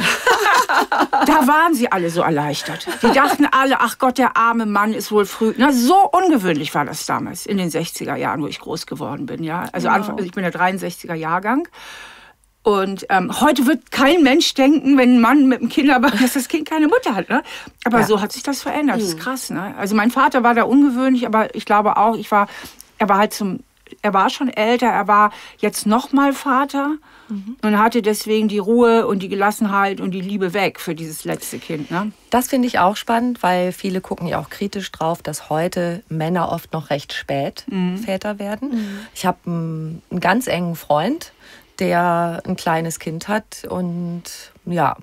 Da waren sie alle so erleichtert. Die dachten alle, ach Gott, der arme Mann ist wohl früh. Na, so ungewöhnlich war das damals, in den 60er Jahren, wo ich groß geworden bin. Ja? Also, genau. Ich bin der 63er Jahrgang. Und heute wird kein Mensch denken, wenn ein Mann mit einem Kinderwagen, dass das Kind keine Mutter hat. Ne? Aber ja, so hat sich das verändert. Das ist krass. Ne? Also mein Vater war da ungewöhnlich, aber ich glaube auch, er war halt zum er war schon älter, er war jetzt nochmal Vater und hatte deswegen die Ruhe und die Gelassenheit und die Liebe weg für dieses letzte Kind. Ne? Das finde ich auch spannend, weil viele gucken ja auch kritisch drauf, dass heute Männer oft noch recht spät Väter werden. Ich habe einen ganz engen Freund, der ein kleines Kind hat und ja,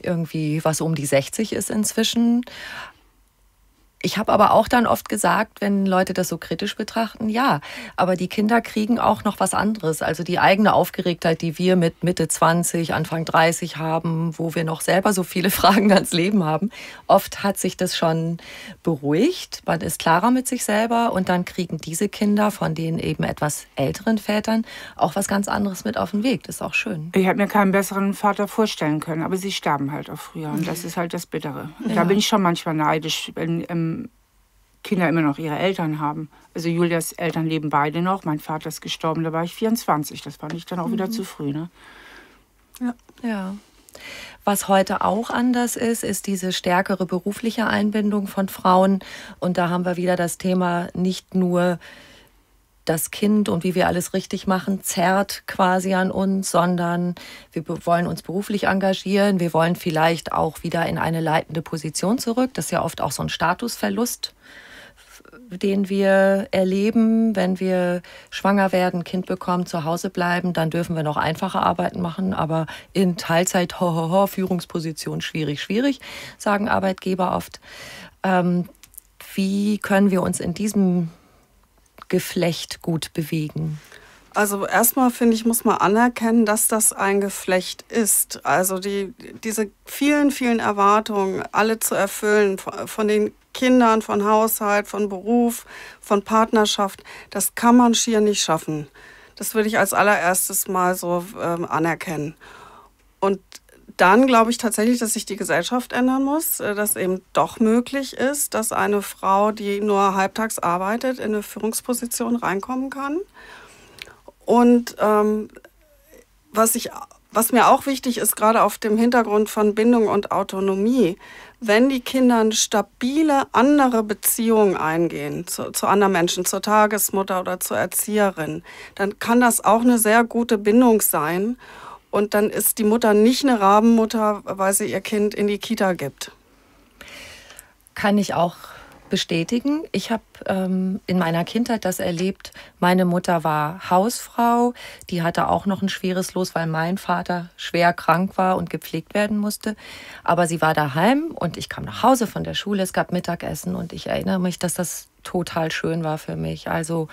irgendwie was um die 60 ist inzwischen. Ich habe aber auch dann oft gesagt, wenn Leute das so kritisch betrachten, ja, aber die Kinder kriegen auch noch was anderes. Also die eigene Aufgeregtheit, die wir mit Mitte 20, Anfang 30 haben, wo wir noch selber so viele Fragen ans Leben haben. Oft hat sich das schon beruhigt, man ist klarer mit sich selber und dann kriegen diese Kinder von den eben etwas älteren Vätern auch was ganz anderes mit auf den Weg. Das ist auch schön. Ich habe mir keinen besseren Vater vorstellen können, aber sie sterben halt auch früher und das ist halt das Bittere. Ja. Da bin ich schon manchmal neidisch, wenn Kinder immer noch ihre Eltern haben. Also Julias Eltern leben beide noch. Mein Vater ist gestorben, da war ich 24. Das fand ich dann auch wieder zu früh. Ne? Ja. Ja. Was heute auch anders ist, ist diese stärkere berufliche Einbindung von Frauen. Und da haben wir wieder das Thema, nicht nur das Kind und wie wir alles richtig machen, zerrt quasi an uns, sondern wir wollen uns beruflich engagieren. Wir wollen vielleicht auch wieder in eine leitende Position zurück. Das ist ja oft auch so ein Statusverlust, den wir erleben, wenn wir schwanger werden, Kind bekommen, zu Hause bleiben. Dann dürfen wir noch einfache Arbeiten machen, aber in Teilzeit, Führungsposition, schwierig, schwierig, sagen Arbeitgeber oft. Wie können wir uns in diesem Geflecht gut bewegen? Also erstmal, finde ich, muss man anerkennen, dass das ein Geflecht ist. Also diese vielen, vielen Erwartungen, alle zu erfüllen, von den Kindern, von Haushalt, von Beruf, von Partnerschaft, das kann man schier nicht schaffen. Das würde ich als allererstes mal so anerkennen. Und dann glaube ich tatsächlich, dass sich die Gesellschaft ändern muss, dass eben doch möglich ist, dass eine Frau, die nur halbtags arbeitet, in eine Führungsposition reinkommen kann. Und was mir auch wichtig ist, gerade auf dem Hintergrund von Bindung und Autonomie, wenn die Kinder eine stabile andere Beziehungen eingehen zu anderen Menschen, zur Tagesmutter oder zur Erzieherin, dann kann das auch eine sehr gute Bindung sein. Und dann ist die Mutter nicht eine Rabenmutter, weil sie ihr Kind in die Kita gibt. Kann ich auch bestätigen. Ich habe in meiner Kindheit das erlebt. Meine Mutter war Hausfrau. Die hatte auch noch ein schweres Los, weil mein Vater schwer krank war und gepflegt werden musste. Aber sie war daheim und ich kam nach Hause von der Schule. Es gab Mittagessen und ich erinnere mich, dass das total schön war für mich. Also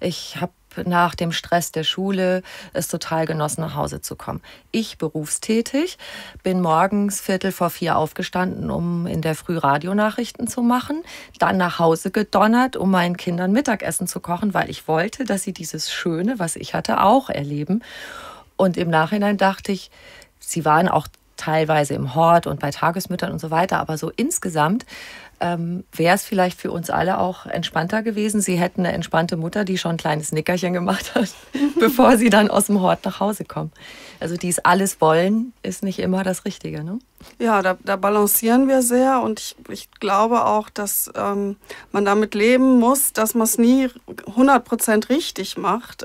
ich habe nach dem Stress der Schule es total genossen, nach Hause zu kommen. Ich, berufstätig, bin morgens 3:45 aufgestanden, um in der Früh Radionachrichten zu machen, dann nach Hause gedonnert, um meinen Kindern Mittagessen zu kochen, weil ich wollte, dass sie dieses Schöne, was ich hatte, auch erleben. Und im Nachhinein dachte ich, sie waren auch teilweise im Hort und bei Tagesmüttern und so weiter, aber so insgesamt wäre es vielleicht für uns alle auch entspannter gewesen. Sie hätten eine entspannte Mutter, die schon ein kleines Nickerchen gemacht hat, bevor sie dann aus dem Hort nach Hause kommen. Also dieses alles wollen ist nicht immer das Richtige, ne? Ja, da balancieren wir sehr und ich glaube auch, dass man damit leben muss, dass man es nie 100% richtig macht.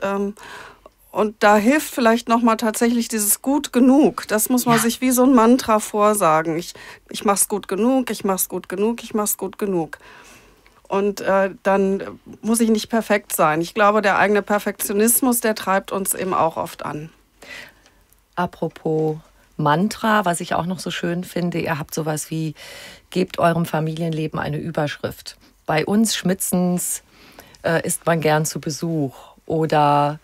Und da hilft vielleicht nochmal tatsächlich dieses gut genug. Das muss man sich wie so ein Mantra vorsagen. Ich mach's gut genug, ich mach's gut genug, ich mach's gut genug. Und dann muss ich nicht perfekt sein. Ich glaube, der eigene Perfektionismus, der treibt uns eben auch oft an. Apropos Mantra, was ich auch noch so schön finde, ihr habt sowas wie, gebt eurem Familienleben eine Überschrift. Bei uns Schmitzens ist man gern zu Besuch oder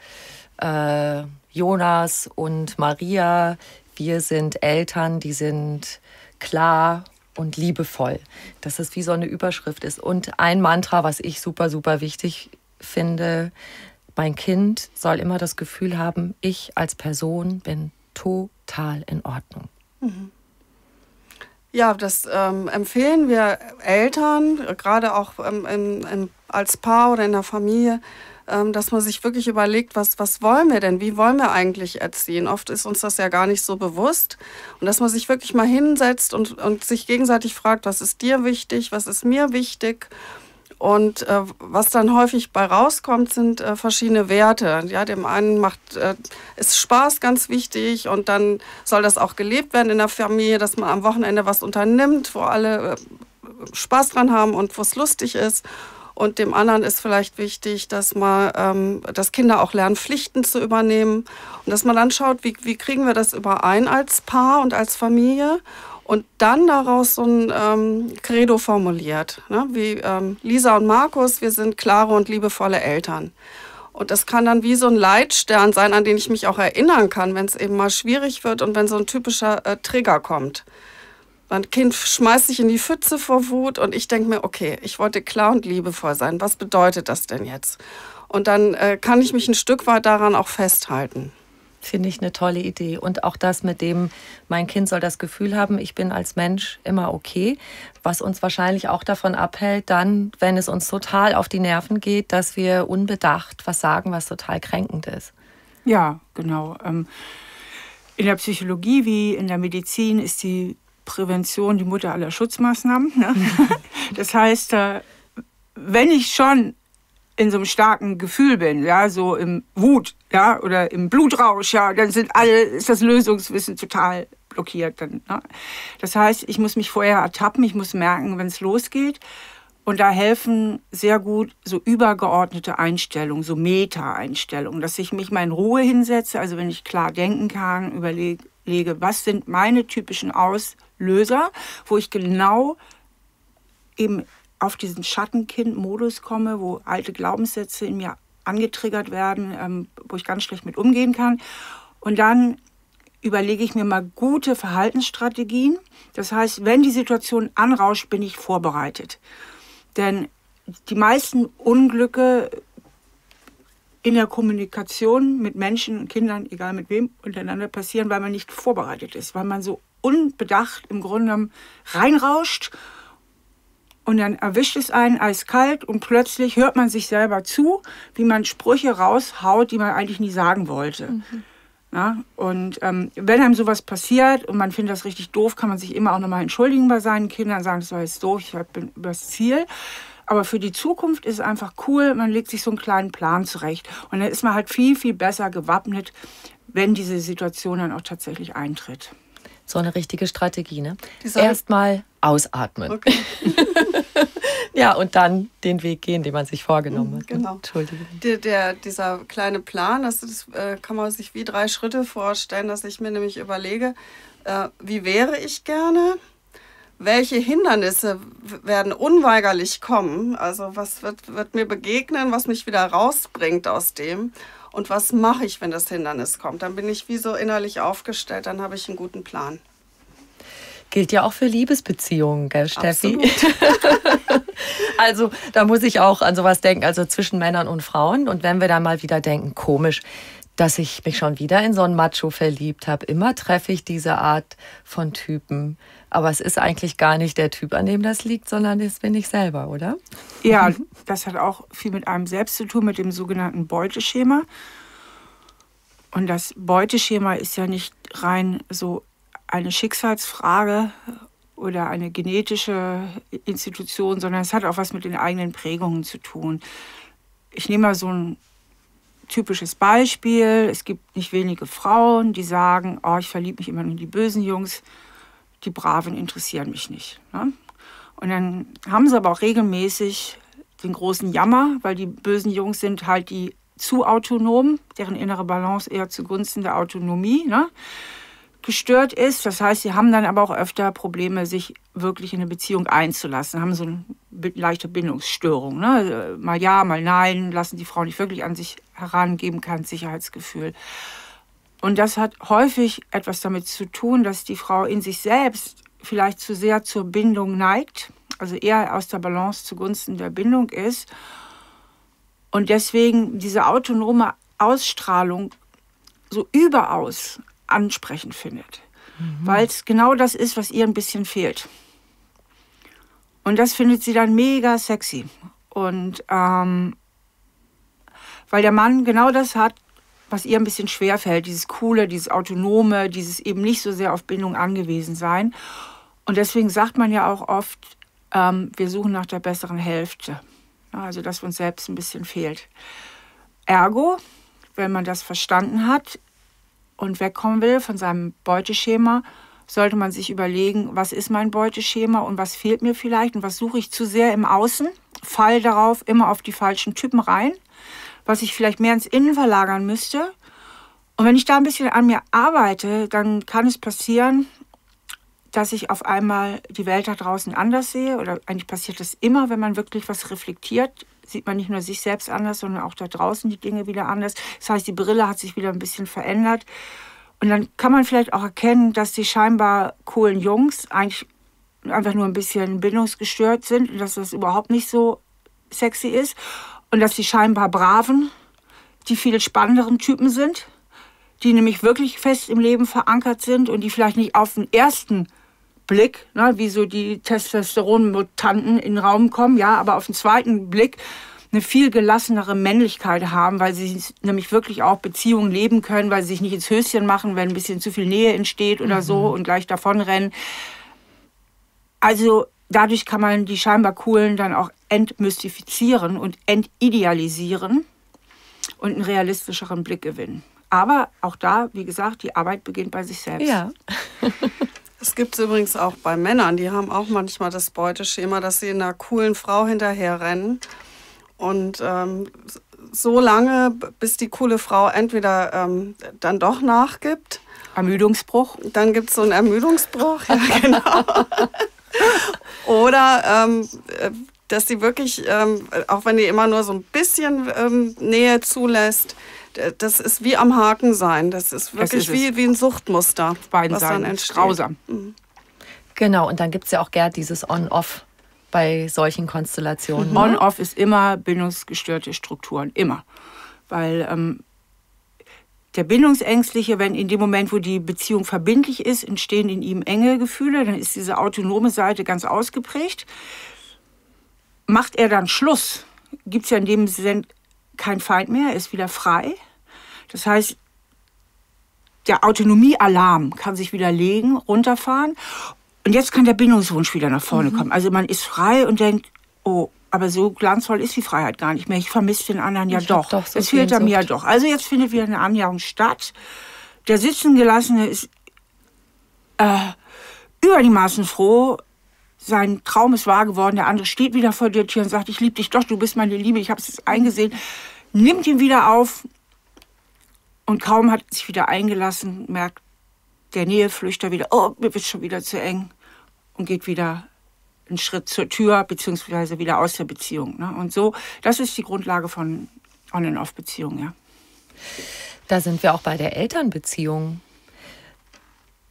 Jonas und Maria, wir sind Eltern, die sind klar und liebevoll. Dass das wie so eine Überschrift ist. Und ein Mantra, was ich super, super wichtig finde, mein Kind soll immer das Gefühl haben, ich als Person bin total in Ordnung. Mhm. Ja, das empfehlen wir Eltern, gerade auch als Paar oder in der Familie, dass man sich wirklich überlegt, was wollen wir denn? Wie wollen wir eigentlich erziehen? Oft ist uns das ja gar nicht so bewusst. Und dass man sich wirklich mal hinsetzt und sich gegenseitig fragt, was ist dir wichtig, was ist mir wichtig? Und was dann häufig bei rauskommt, sind verschiedene Werte. Ja, dem einen ist Spaß ganz wichtig und dann soll das auch gelebt werden in der Familie, dass man am Wochenende was unternimmt, wo alle Spaß dran haben und wo es lustig ist. Und dem anderen ist vielleicht wichtig, dass Kinder auch lernen, Pflichten zu übernehmen. Und dass man dann schaut, wie kriegen wir das überein als Paar und als Familie. Und dann daraus so ein Credo formuliert. Ne? Wie Lisa und Markus, wir sind klare und liebevolle Eltern. Und das kann dann wie so ein Leitstern sein, an den ich mich auch erinnern kann, wenn es eben mal schwierig wird und wenn so ein typischer Trigger kommt. Mein Kind schmeißt sich in die Pfütze vor Wut und ich denke mir, okay, ich wollte klar und liebevoll sein. Was bedeutet das denn jetzt? Und dann kann ich mich ein Stück weit daran auch festhalten. Finde ich eine tolle Idee. Und auch das mit dem, mein Kind soll das Gefühl haben, ich bin als Mensch immer okay. Was uns wahrscheinlich auch davon abhält, dann, wenn es uns total auf die Nerven geht, dass wir unbedacht was sagen, was total kränkend ist. Ja, genau. In der Psychologie wie in der Medizin ist die Prävention die Mutter aller Schutzmaßnahmen. Ne? Das heißt, wenn ich schon in so einem starken Gefühl bin, ja, so im Wut, ja, oder im Blutrausch, ja, dann ist das Lösungswissen total blockiert. Dann, ne? Das heißt, ich muss mich vorher ertappen, ich muss merken, wenn es losgeht. Und da helfen sehr gut so übergeordnete Einstellungen, so Meta-Einstellungen, dass ich mich mal in Ruhe hinsetze, also wenn ich klar denken kann, überlege, was sind meine typischen Auslöser, wo ich genau eben auf diesen Schattenkind-Modus komme, wo alte Glaubenssätze in mir angetriggert werden, wo ich ganz schlecht mit umgehen kann. Und dann überlege ich mir mal gute Verhaltensstrategien. Das heißt, wenn die Situation anrauscht, bin ich vorbereitet. Denn die meisten Unglücke in der Kommunikation mit Menschen und Kindern, egal mit wem, untereinander passieren, weil man nicht vorbereitet ist, weil man so unbedacht im Grunde reinrauscht und dann erwischt es einen eiskalt und plötzlich hört man sich selber zu, wie man Sprüche raushaut, die man eigentlich nie sagen wollte. Mhm. Ja, und wenn einem sowas passiert und man findet das richtig doof, kann man sich immer auch nochmal entschuldigen bei seinen Kindern, sagen, das war jetzt doof, ich bin übers Ziel. Aber für die Zukunft ist es einfach cool, man legt sich so einen kleinen Plan zurecht. Und dann ist man halt viel, viel besser gewappnet, wenn diese Situation dann auch tatsächlich eintritt. So eine richtige Strategie, ne? Erstmal ausatmen. Okay. Ja, und dann den Weg gehen, den man sich vorgenommen hat. Genau. Entschuldigung. Dieser kleine Plan, das kann man sich wie 3 Schritte vorstellen, dass ich mir nämlich überlege, wie wäre ich gerne? Welche Hindernisse werden unweigerlich kommen? Also was wird mir begegnen, was mich wieder rausbringt aus dem? Und was mache ich, wenn das Hindernis kommt? Dann bin ich wie so innerlich aufgestellt, dann habe ich einen guten Plan. Gilt ja auch für Liebesbeziehungen, gell, Steffi? Absolut. Also da muss ich auch an sowas denken, also zwischen Männern und Frauen. Und wenn wir da mal wieder denken, komisch, dass ich mich schon wieder in so einen Macho verliebt habe. Immer treffe ich diese Art von Typen. Aber es ist eigentlich gar nicht der Typ, an dem das liegt, sondern das bin ich selber, oder? Ja, das hat auch viel mit einem selbst zu tun, mit dem sogenannten Beuteschema. Und das Beuteschema ist ja nicht rein so eine Schicksalsfrage oder eine genetische Institution, sondern es hat auch was mit den eigenen Prägungen zu tun. Ich nehme mal so ein typisches Beispiel, es gibt nicht wenige Frauen, die sagen, oh, ich verliebe mich immer nur in die bösen Jungs, die braven interessieren mich nicht. Ne? Und dann haben sie aber auch regelmäßig den großen Jammer, weil die bösen Jungs sind halt die zu autonom, deren innere Balance eher zugunsten der Autonomie, ne, gestört ist. Das heißt, sie haben dann aber auch öfter Probleme, sich wirklich in eine Beziehung einzulassen, haben so eine leichte Bindungsstörung. Ne? Mal ja, mal nein, lassen die Frau nicht wirklich an sich herangeben, kein Sicherheitsgefühl. Und das hat häufig etwas damit zu tun, dass die Frau in sich selbst vielleicht zu sehr zur Bindung neigt, also eher aus der Balance zugunsten der Bindung ist. Und deswegen diese autonome Ausstrahlung so überaus ansprechend findet, weil es genau das ist, was ihr ein bisschen fehlt. Und das findet sie dann mega sexy. Und weil der Mann genau das hat, was ihr ein bisschen schwerfällt, dieses Coole, dieses Autonome, dieses eben nicht so sehr auf Bindung angewiesen sein. Und deswegen sagt man ja auch oft, wir suchen nach der besseren Hälfte. also dass uns selbst ein bisschen fehlt. Ergo, wenn man das verstanden hat und wegkommen will von seinem Beuteschema, sollte man sich überlegen, was ist mein Beuteschema und was fehlt mir vielleicht und was suche ich zu sehr im Außen, fall darauf immer auf die falschen Typen rein, was ich vielleicht mehr ins Innen verlagern müsste. Und wenn ich da ein bisschen an mir arbeite, dann kann es passieren, dass ich auf einmal die Welt da draußen anders sehe. Oder eigentlich passiert das immer, wenn man wirklich was reflektiert, sieht man nicht nur sich selbst anders, sondern auch da draußen die Dinge wieder anders. Das heißt, die Brille hat sich wieder ein bisschen verändert. Und dann kann man vielleicht auch erkennen, dass die scheinbar coolen Jungs eigentlich einfach nur ein bisschen bindungsgestört sind und dass das überhaupt nicht so sexy ist. Und dass die scheinbar braven, die viel spannenderen Typen sind, die nämlich wirklich fest im Leben verankert sind und die vielleicht nicht auf den ersten Blick, ne, wie so die Testosteron-Mutanten in den Raum kommen, ja, aber auf den zweiten Blick eine viel gelassenere Männlichkeit haben, weil sie nämlich wirklich auch Beziehungen leben können, weil sie sich nicht ins Höschen machen, wenn ein bisschen zu viel Nähe entsteht oder so und gleich davonrennen. Also dadurch kann man die scheinbar coolen dann auch entmystifizieren und entidealisieren und einen realistischeren Blick gewinnen. Aber auch da, wie gesagt, die Arbeit beginnt bei sich selbst. Ja. Das gibt es übrigens auch bei Männern. Die haben auch manchmal das Beuteschema, dass sie einer coolen Frau hinterherrennen. Und so lange, bis die coole Frau entweder dann doch nachgibt. Ermüdungsbruch. Dann gibt es so einen Ermüdungsbruch, ja genau. Oder dass sie wirklich, auch wenn die immer nur so ein bisschen Nähe zulässt, das ist wie am Haken sein. Das ist wirklich wie ein Suchtmuster. Auf beiden Seiten entsteht. Grausam. Mhm. Genau, und dann gibt es ja auch gern dieses On-Off bei solchen Konstellationen. Mhm. On-Off ist immer bindungsgestörte Strukturen, immer. Weil der Bindungsängstliche, wenn in dem Moment, wo die Beziehung verbindlich ist, entstehen in ihm enge Gefühle, dann ist diese autonome Seite ganz ausgeprägt. Macht er dann Schluss, gibt es ja in dem Sinne kein Feind mehr, ist wieder frei. Das heißt, der Autonomiealarm kann sich wieder legen, runterfahren. Und jetzt kann der Bindungswunsch wieder nach vorne kommen. Also man ist frei und denkt, oh, aber so glanzvoll ist die Freiheit gar nicht mehr. Ich vermisse den anderen ja doch. Es fehlt er mir ja doch. Also jetzt findet wieder eine Annäherung statt. Der Sitzengelassene ist über die Maßen froh, sein Traum ist wahr geworden, der andere steht wieder vor der Tür und sagt, ich liebe dich doch, du bist meine Liebe, ich habe es jetzt eingesehen. Nimmt ihn wieder auf und kaum hat sich wieder eingelassen, merkt der Näheflüchter wieder, oh, mir wird schon wieder zu eng und geht wieder einen Schritt zur Tür beziehungsweise wieder aus der Beziehung. Ne? Und so, das ist die Grundlage von On-and-Off-Beziehungen. Ja. Da sind wir auch bei der Elternbeziehung.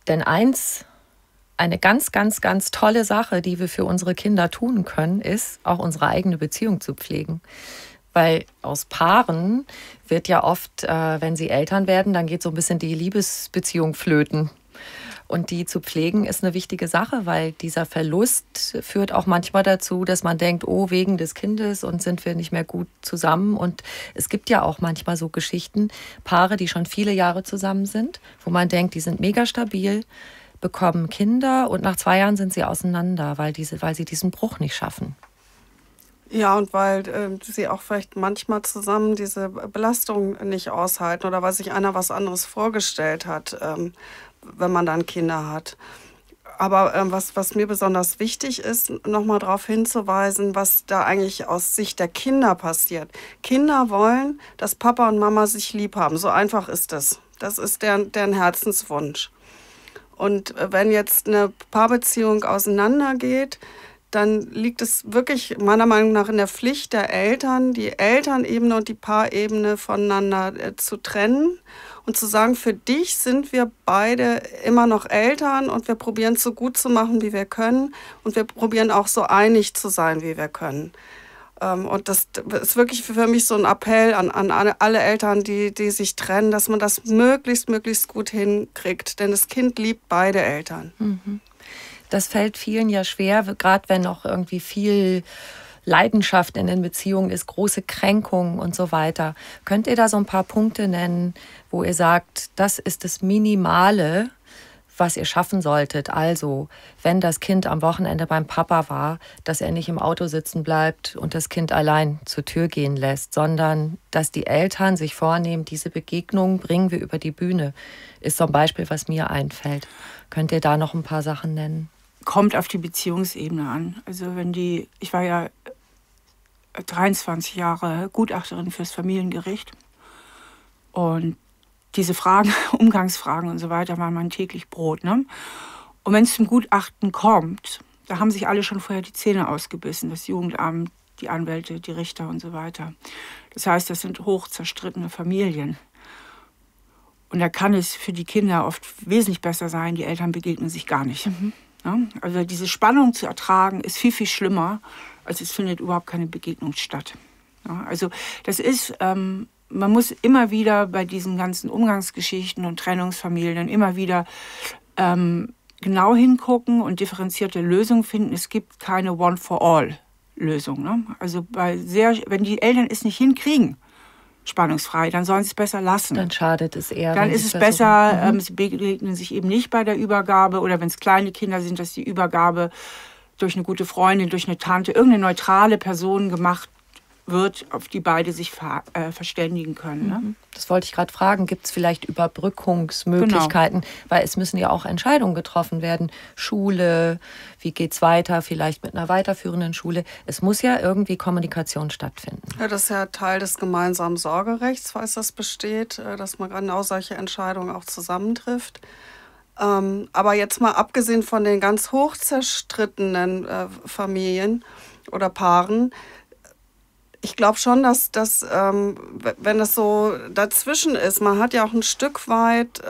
Denn eine ganz, ganz, ganz tolle Sache, die wir für unsere Kinder tun können, ist, auch unsere eigene Beziehung zu pflegen. Weil aus Paaren wird ja oft, wenn sie Eltern werden, dann geht so ein bisschen die Liebesbeziehung flöten. Und die zu pflegen ist eine wichtige Sache, weil dieser Verlust führt auch manchmal dazu, dass man denkt, oh, wegen des Kindes und sind wir nicht mehr gut zusammen. Und es gibt ja auch manchmal so Geschichten, Paare, die schon viele Jahre zusammen sind, wo man denkt, die sind mega stabil, bekommen Kinder und nach 2 Jahren sind sie auseinander, weil sie diesen Bruch nicht schaffen. Ja, und weil sie auch vielleicht manchmal zusammen diese Belastung nicht aushalten oder weil sich einer was anderes vorgestellt hat, wenn man dann Kinder hat. Aber was mir besonders wichtig ist, nochmal darauf hinzuweisen, was da eigentlich aus Sicht der Kinder passiert. Kinder wollen, dass Papa und Mama sich lieb haben. So einfach ist das. Das ist deren Herzenswunsch. Und wenn jetzt eine Paarbeziehung auseinandergeht, dann liegt es wirklich meiner Meinung nach in der Pflicht der Eltern, die Elternebene und die Paarebene voneinander zu trennen und zu sagen, für dich sind wir beide immer noch Eltern und wir probieren es so gut zu machen, wie wir können und wir probieren auch so einig zu sein, wie wir können. Und das ist wirklich für mich so ein Appell an alle Eltern, die sich trennen, dass man das möglichst gut hinkriegt. Denn das Kind liebt beide Eltern. Mhm. Das fällt vielen ja schwer, gerade wenn noch irgendwie viel Leidenschaft in den Beziehungen ist, große Kränkungen und so weiter. Könnt ihr da so ein paar Punkte nennen, wo ihr sagt, das ist das Minimale, was ihr schaffen solltet. Also, wenn das Kind am Wochenende beim Papa war, dass er nicht im Auto sitzen bleibt und das Kind allein zur Tür gehen lässt, sondern dass die Eltern sich vornehmen, diese Begegnung bringen wir über die Bühne, ist zum Beispiel, was mir einfällt. Könnt ihr da noch ein paar Sachen nennen? Kommt auf die Beziehungsebene an. Also wenn die, ich war ja 23 Jahre Gutachterin fürs Familiengericht und diese Fragen, Umgangsfragen und so weiter, waren mein täglich Brot. Ne? Und wenn es zum Gutachten kommt, da haben sich alle schon vorher die Zähne ausgebissen, das Jugendamt, die Anwälte, die Richter und so weiter. Das heißt, das sind hoch zerstrittene Familien. Und da kann es für die Kinder oft wesentlich besser sein, die Eltern begegnen sich gar nicht. Mhm. Ne? Also diese Spannung zu ertragen, ist viel, viel schlimmer, als es findet überhaupt keine Begegnung statt. Ja? Also das ist... man muss immer wieder bei diesen ganzen Umgangsgeschichten und Trennungsfamilien immer wieder genau hingucken und differenzierte Lösungen finden. Es gibt keine One-for-all-Lösung. Ne? Also wenn die Eltern es nicht hinkriegen, spannungsfrei, dann sollen sie es besser lassen. Dann schadet es eher. Dann ist es besser, sie begegnen sich eben nicht bei der Übergabe oder wenn es kleine Kinder sind, dass die Übergabe durch eine gute Freundin, durch eine Tante, irgendeine neutrale Person gemacht wird, auf die beide sich verständigen können. Ne? Das wollte ich gerade fragen. Gibt es vielleicht Überbrückungsmöglichkeiten? Genau. Weil es müssen ja auch Entscheidungen getroffen werden. Schule, wie geht's weiter? Vielleicht mit einer weiterführenden Schule. Es muss ja irgendwie Kommunikation stattfinden. Ja, das ist ja Teil des gemeinsamen Sorgerechts, falls das besteht, dass man genau solche Entscheidungen auch zusammentrifft. Aber jetzt mal abgesehen von den ganz hoch zerstrittenen Familien oder Paaren, ich glaube schon, dass das, wenn das so dazwischen ist, man hat ja auch ein Stück weit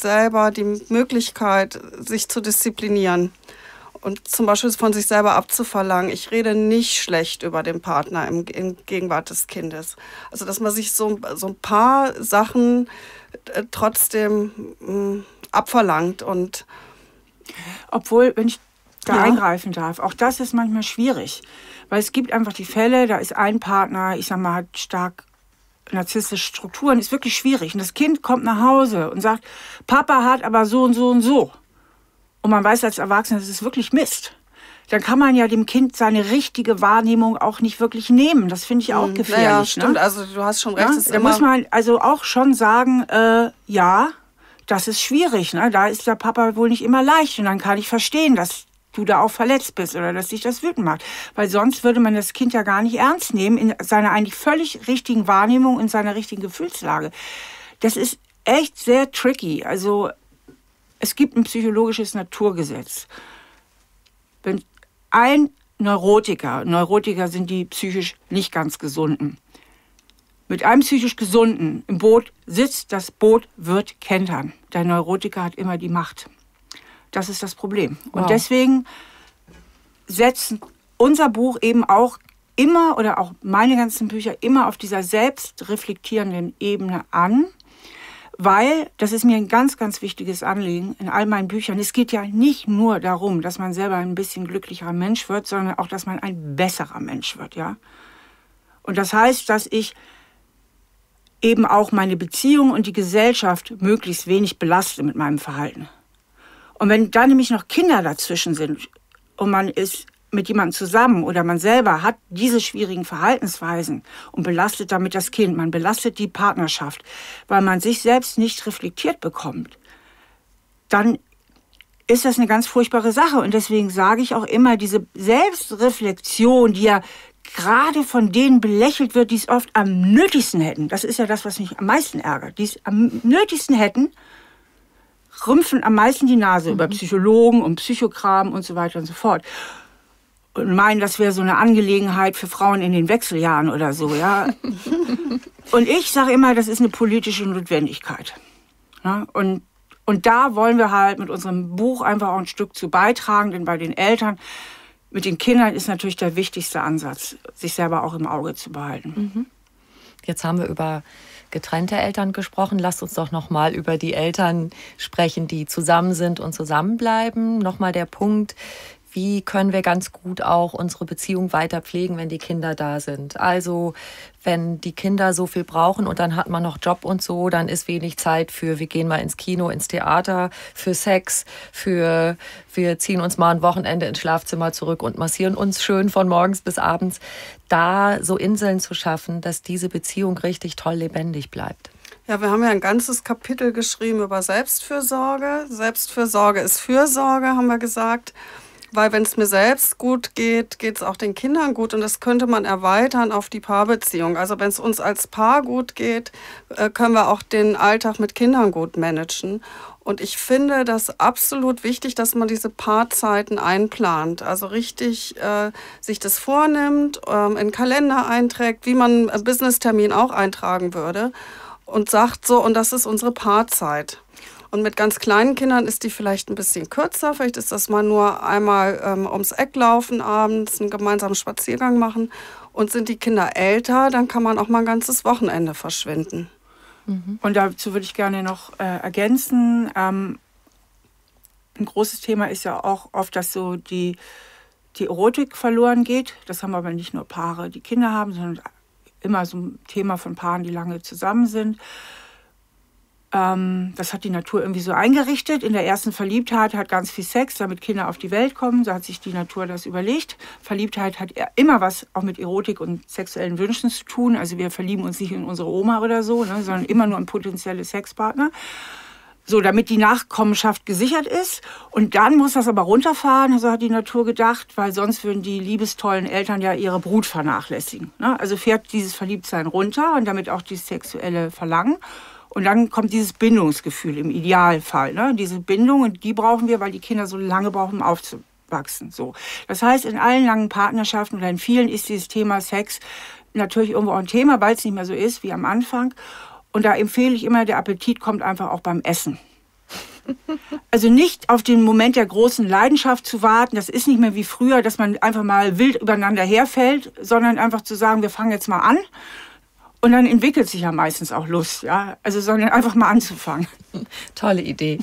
selber die Möglichkeit, sich zu disziplinieren und zum Beispiel von sich selber abzuverlangen. Ich rede nicht schlecht über den Partner in Gegenwart des Kindes. Also, dass man sich so ein paar Sachen trotzdem abverlangt. Und obwohl, wenn ich da eingreifen darf, auch das ist manchmal schwierig. Weil es gibt einfach die Fälle, da ist ein Partner, ich sag mal, hat stark narzisstische Strukturen, ist wirklich schwierig. Und das Kind kommt nach Hause und sagt, Papa hat aber so und so und so. Und man weiß als Erwachsener, das ist wirklich Mist. Dann kann man ja dem Kind seine richtige Wahrnehmung auch nicht wirklich nehmen. Das finde ich auch gefährlich. Ja, stimmt. Ne? Also du hast schon recht. Ja? Da muss man also auch schon sagen, ja, das ist schwierig. Ne? Da ist der Papa wohl nicht immer leicht. Und dann kann ich verstehen, dass du da auch verletzt bist oder dass dich das wütend macht. Weil sonst würde man das Kind ja gar nicht ernst nehmen in seiner eigentlich völlig richtigen Wahrnehmung, in seiner richtigen Gefühlslage. Das ist echt sehr tricky. Also es gibt ein psychologisches Naturgesetz. Wenn ein Neurotiker sind die psychisch nicht ganz Gesunden, mit einem psychisch Gesunden im Boot sitzt, das Boot wird kentern. Der Neurotiker hat immer die Macht. Das ist das Problem. Wow. Und deswegen setzt unser Buch eben auch immer, oder auch meine ganzen Bücher, immer auf dieser selbstreflektierenden Ebene an, weil, das ist mir ein ganz, ganz wichtiges Anliegen in all meinen Büchern, es geht ja nicht nur darum, dass man selber ein bisschen glücklicherer Mensch wird, sondern auch, dass man ein besserer Mensch wird. Ja? Und das heißt, dass ich eben auch meine Beziehung und die Gesellschaft möglichst wenig belaste mit meinem Verhalten. Und wenn da nämlich noch Kinder dazwischen sind und man ist mit jemandem zusammen oder man selber hat diese schwierigen Verhaltensweisen und belastet damit das Kind, man belastet die Partnerschaft, weil man sich selbst nicht reflektiert bekommt, dann ist das eine ganz furchtbare Sache. Und deswegen sage ich auch immer, diese Selbstreflexion, die ja gerade von denen belächelt wird, die es oft am nötigsten hätten, das ist ja das, was mich am meisten ärgert, die es am nötigsten hätten, rümpfen am meisten die Nase über Psychologen und Psychokram und so weiter und so fort. Und meinen, das wäre so eine Angelegenheit für Frauen in den Wechseljahren oder so. Ja? Und ich sage immer, das ist eine politische Notwendigkeit. Ja? Und da wollen wir halt mit unserem Buch einfach auch ein Stück zu beitragen, denn bei den Eltern, mit den Kindern ist natürlich der wichtigste Ansatz, sich selber auch im Auge zu behalten. Mhm. Jetzt haben wir über getrennte Eltern gesprochen. Lasst uns doch noch mal über die Eltern sprechen, die zusammen sind und zusammenbleiben. Noch mal der Punkt, wie können wir ganz gut auch unsere Beziehung weiter pflegen, wenn die Kinder da sind. Also wenn die Kinder so viel brauchen und dann hat man noch Job und so, dann ist wenig Zeit für, wir gehen mal ins Kino, ins Theater, für Sex, für wir ziehen uns mal ein Wochenende ins Schlafzimmer zurück und massieren uns schön von morgens bis abends. Da so Inseln zu schaffen, dass diese Beziehung richtig toll lebendig bleibt. Ja, wir haben ja ein ganzes Kapitel geschrieben über Selbstfürsorge. Selbstfürsorge ist Fürsorge, haben wir gesagt. Weil wenn es mir selbst gut geht, geht es auch den Kindern gut. Und das könnte man erweitern auf die Paarbeziehung. Also wenn es uns als Paar gut geht, können wir auch den Alltag mit Kindern gut managen. Und ich finde das absolut wichtig, dass man diese Paarzeiten einplant. Also richtig sich das vornimmt, in den Kalender einträgt, wie man einen Business-Termin auch eintragen würde. Und sagt so, und das ist unsere Paarzeit. Und mit ganz kleinen Kindern ist die vielleicht ein bisschen kürzer. Vielleicht ist das mal nur einmal ums Eck laufen abends, einen gemeinsamen Spaziergang machen. Und sind die Kinder älter, dann kann man auch mal ein ganzes Wochenende verschwinden. Mhm. Und dazu würde ich gerne noch ergänzen. Ein großes Thema ist ja auch oft, dass so die Erotik verloren geht. Das haben aber nicht nur Paare, die Kinder haben, sondern immer so ein Thema von Paaren, die lange zusammen sind. Das hat die Natur irgendwie so eingerichtet. In der ersten Verliebtheit hat ganz viel Sex, damit Kinder auf die Welt kommen. So hat sich die Natur das überlegt. Verliebtheit hat immer was auch mit Erotik und sexuellen Wünschen zu tun. Also wir verlieben uns nicht in unsere Oma oder so, ne, sondern immer nur in potenzielle Sexpartner. So, damit die Nachkommenschaft gesichert ist. Und dann muss das aber runterfahren, so hat die Natur gedacht, weil sonst würden die liebestollen Eltern ja ihre Brut vernachlässigen. Ne? Also fährt dieses Verliebtsein runter und damit auch dieses sexuelle Verlangen. Und dann kommt dieses Bindungsgefühl im Idealfall. Ne? Diese Bindung, und die brauchen wir, weil die Kinder so lange brauchen, um aufzuwachsen. So. Das heißt, in allen langen Partnerschaften oder in vielen ist dieses Thema Sex natürlich irgendwo auch ein Thema, weil es nicht mehr so ist wie am Anfang. Und da empfehle ich immer, der Appetit kommt einfach auch beim Essen. Also nicht auf den Moment der großen Leidenschaft zu warten, das ist nicht mehr wie früher, dass man einfach mal wild übereinander herfällt, sondern einfach zu sagen, wir fangen jetzt mal an und dann entwickelt sich ja meistens auch Lust. Ja? Also sondern einfach mal anzufangen. Tolle Idee.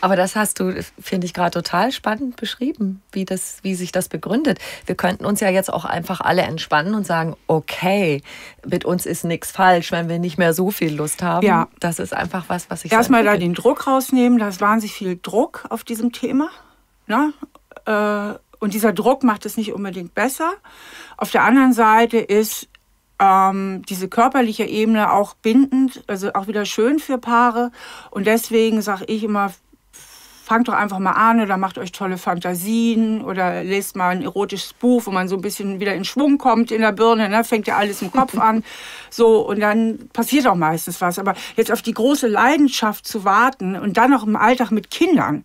Aber das hast du, finde ich, gerade total spannend beschrieben, wie sich das begründet. Wir könnten uns ja jetzt auch einfach alle entspannen und sagen, okay, mit uns ist nichts falsch, wenn wir nicht mehr so viel Lust haben. Ja. Das ist einfach was ich sage. Erstmal da den Druck rausnehmen, da ist wahnsinnig viel Druck auf diesem Thema. Ne? Und dieser Druck macht es nicht unbedingt besser. Auf der anderen Seite ist diese körperliche Ebene auch bindend, also auch wieder schön für Paare. Und deswegen sage ich immer, fangt doch einfach mal an oder macht euch tolle Fantasien oder lest mal ein erotisches Buch, wo man so ein bisschen wieder in Schwung kommt in der Birne, ne? Fängt ja alles im Kopf an. So, und dann passiert auch meistens was. Aber jetzt auf die große Leidenschaft zu warten und dann noch im Alltag mit Kindern,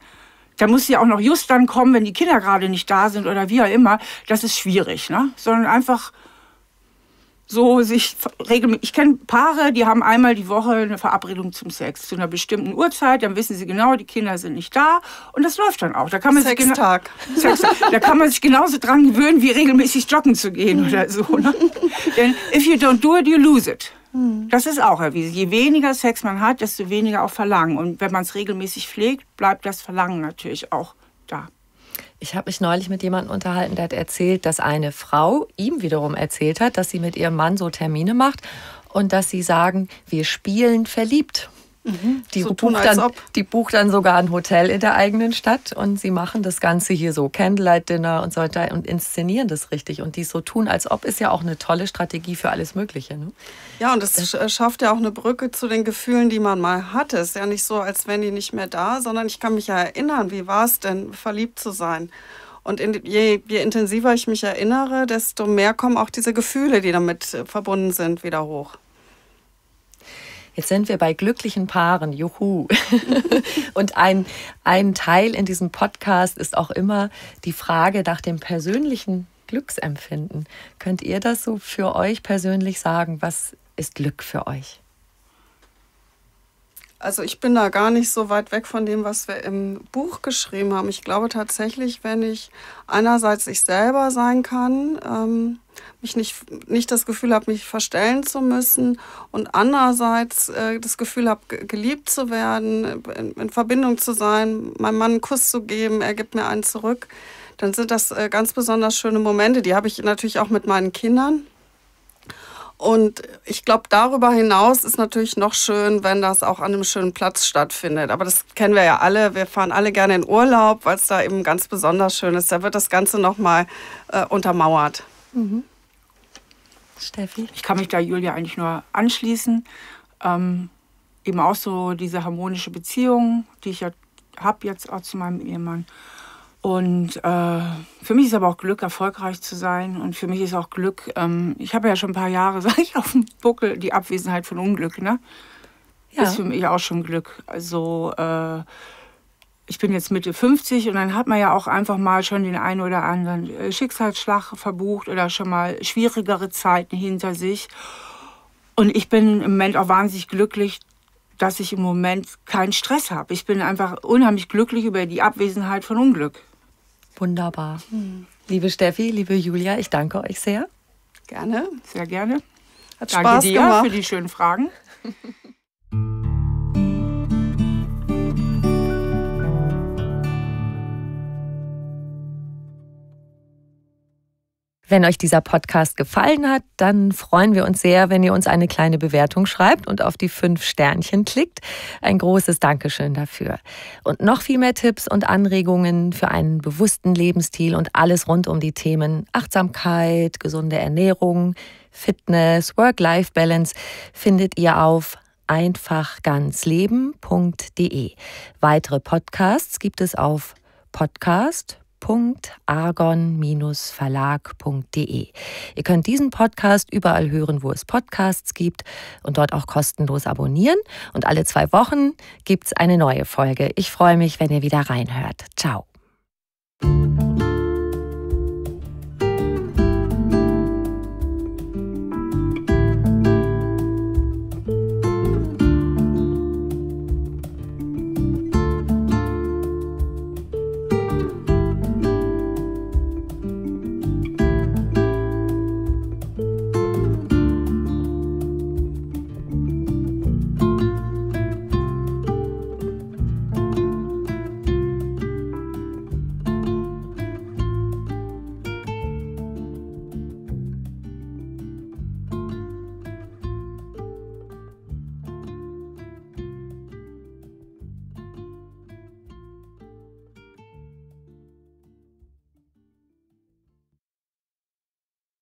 da muss sie auch noch just dann kommen, wenn die Kinder gerade nicht da sind oder wie auch immer, das ist schwierig, ne? Sondern einfach so sich regelmäßig. Ich kenne Paare, die haben einmal die Woche eine Verabredung zum Sex zu einer bestimmten Uhrzeit. Dann wissen sie genau, die Kinder sind nicht da und das läuft dann auch. Da kann man Sextag. Da kann man sich genauso dran gewöhnen, wie regelmäßig joggen zu gehen oder so. Ne? Denn if you don't do it, you lose it. Das ist auch erwiesen. Je weniger Sex man hat, desto weniger auch Verlangen. Und wenn man es regelmäßig pflegt, bleibt das Verlangen natürlich auch da. Ich habe mich neulich mit jemandem unterhalten, der hat erzählt, dass eine Frau ihm wiederum erzählt hat, dass sie mit ihrem Mann so Termine macht und dass sie sagen, wir spielen verliebt. Mhm, die bucht dann sogar ein Hotel in der eigenen Stadt und sie machen das Ganze hier so, Candlelight-Dinner und so weiter und inszenieren das richtig. Und dies so tun, als ob, ist ja auch eine tolle Strategie für alles Mögliche. Ne? Ja, und das schafft ja auch eine Brücke zu den Gefühlen, die man mal hatte. Es ist ja nicht so, als wären die nicht mehr da, sondern ich kann mich ja erinnern, wie war es denn, verliebt zu sein? Und je intensiver ich mich erinnere, desto mehr kommen auch diese Gefühle, die damit verbunden sind, wieder hoch. Jetzt sind wir bei glücklichen Paaren, juhu. Und ein Teil in diesem Podcast ist auch immer die Frage nach dem persönlichen Glücksempfinden. Könnt ihr das so für euch persönlich sagen? Was ist Glück für euch? Also ich bin da gar nicht so weit weg von dem, was wir im Buch geschrieben haben. Ich glaube tatsächlich, wenn ich einerseits ich selber sein kann, mich nicht das Gefühl habe, mich verstellen zu müssen und andererseits das Gefühl habe, geliebt zu werden, in Verbindung zu sein, meinem Mann einen Kuss zu geben, er gibt mir einen zurück, dann sind das ganz besonders schöne Momente. Die habe ich natürlich auch mit meinen Kindern. Und ich glaube, darüber hinaus ist natürlich noch schön, wenn das auch an einem schönen Platz stattfindet. Aber das kennen wir ja alle. Wir fahren alle gerne in Urlaub, weil es da eben ganz besonders schön ist. Da wird das Ganze nochmal untermauert. Mhm. Steffi? Ich kann mich da Julia eigentlich nur anschließen. Eben auch so diese harmonische Beziehung, die ich ja habe jetzt auch zu meinem Ehemann. Und für mich ist aber auch Glück, erfolgreich zu sein. Und für mich ist auch Glück, ich habe ja schon ein paar Jahre, sage ich, auf dem Buckel, die Abwesenheit von Unglück, ne? Ja. Ist für mich auch schon Glück. Also ich bin jetzt Mitte 50 und dann hat man ja auch einfach mal schon den einen oder anderen Schicksalsschlag verbucht oder schon mal schwierigere Zeiten hinter sich. Und ich bin im Moment auch wahnsinnig glücklich, dass ich im Moment keinen Stress habe. Ich bin einfach unheimlich glücklich über die Abwesenheit von Unglück. Wunderbar. Liebe Steffi, liebe Julia, ich danke euch sehr. Gerne. Sehr gerne. Hat Spaß gemacht. Danke dir für die schönen Fragen. Wenn euch dieser Podcast gefallen hat, dann freuen wir uns sehr, wenn ihr uns eine kleine Bewertung schreibt und auf die 5 Sternchen klickt. Ein großes Dankeschön dafür. Und noch viel mehr Tipps und Anregungen für einen bewussten Lebensstil und alles rund um die Themen Achtsamkeit, gesunde Ernährung, Fitness, Work-Life-Balance findet ihr auf einfachganzleben.de. Weitere Podcasts gibt es auf podcast.argon-verlag.de. Ihr könnt diesen Podcast überall hören, wo es Podcasts gibt und dort auch kostenlos abonnieren. Und alle 2 Wochen gibt es eine neue Folge. Ich freue mich, wenn ihr wieder reinhört. Ciao.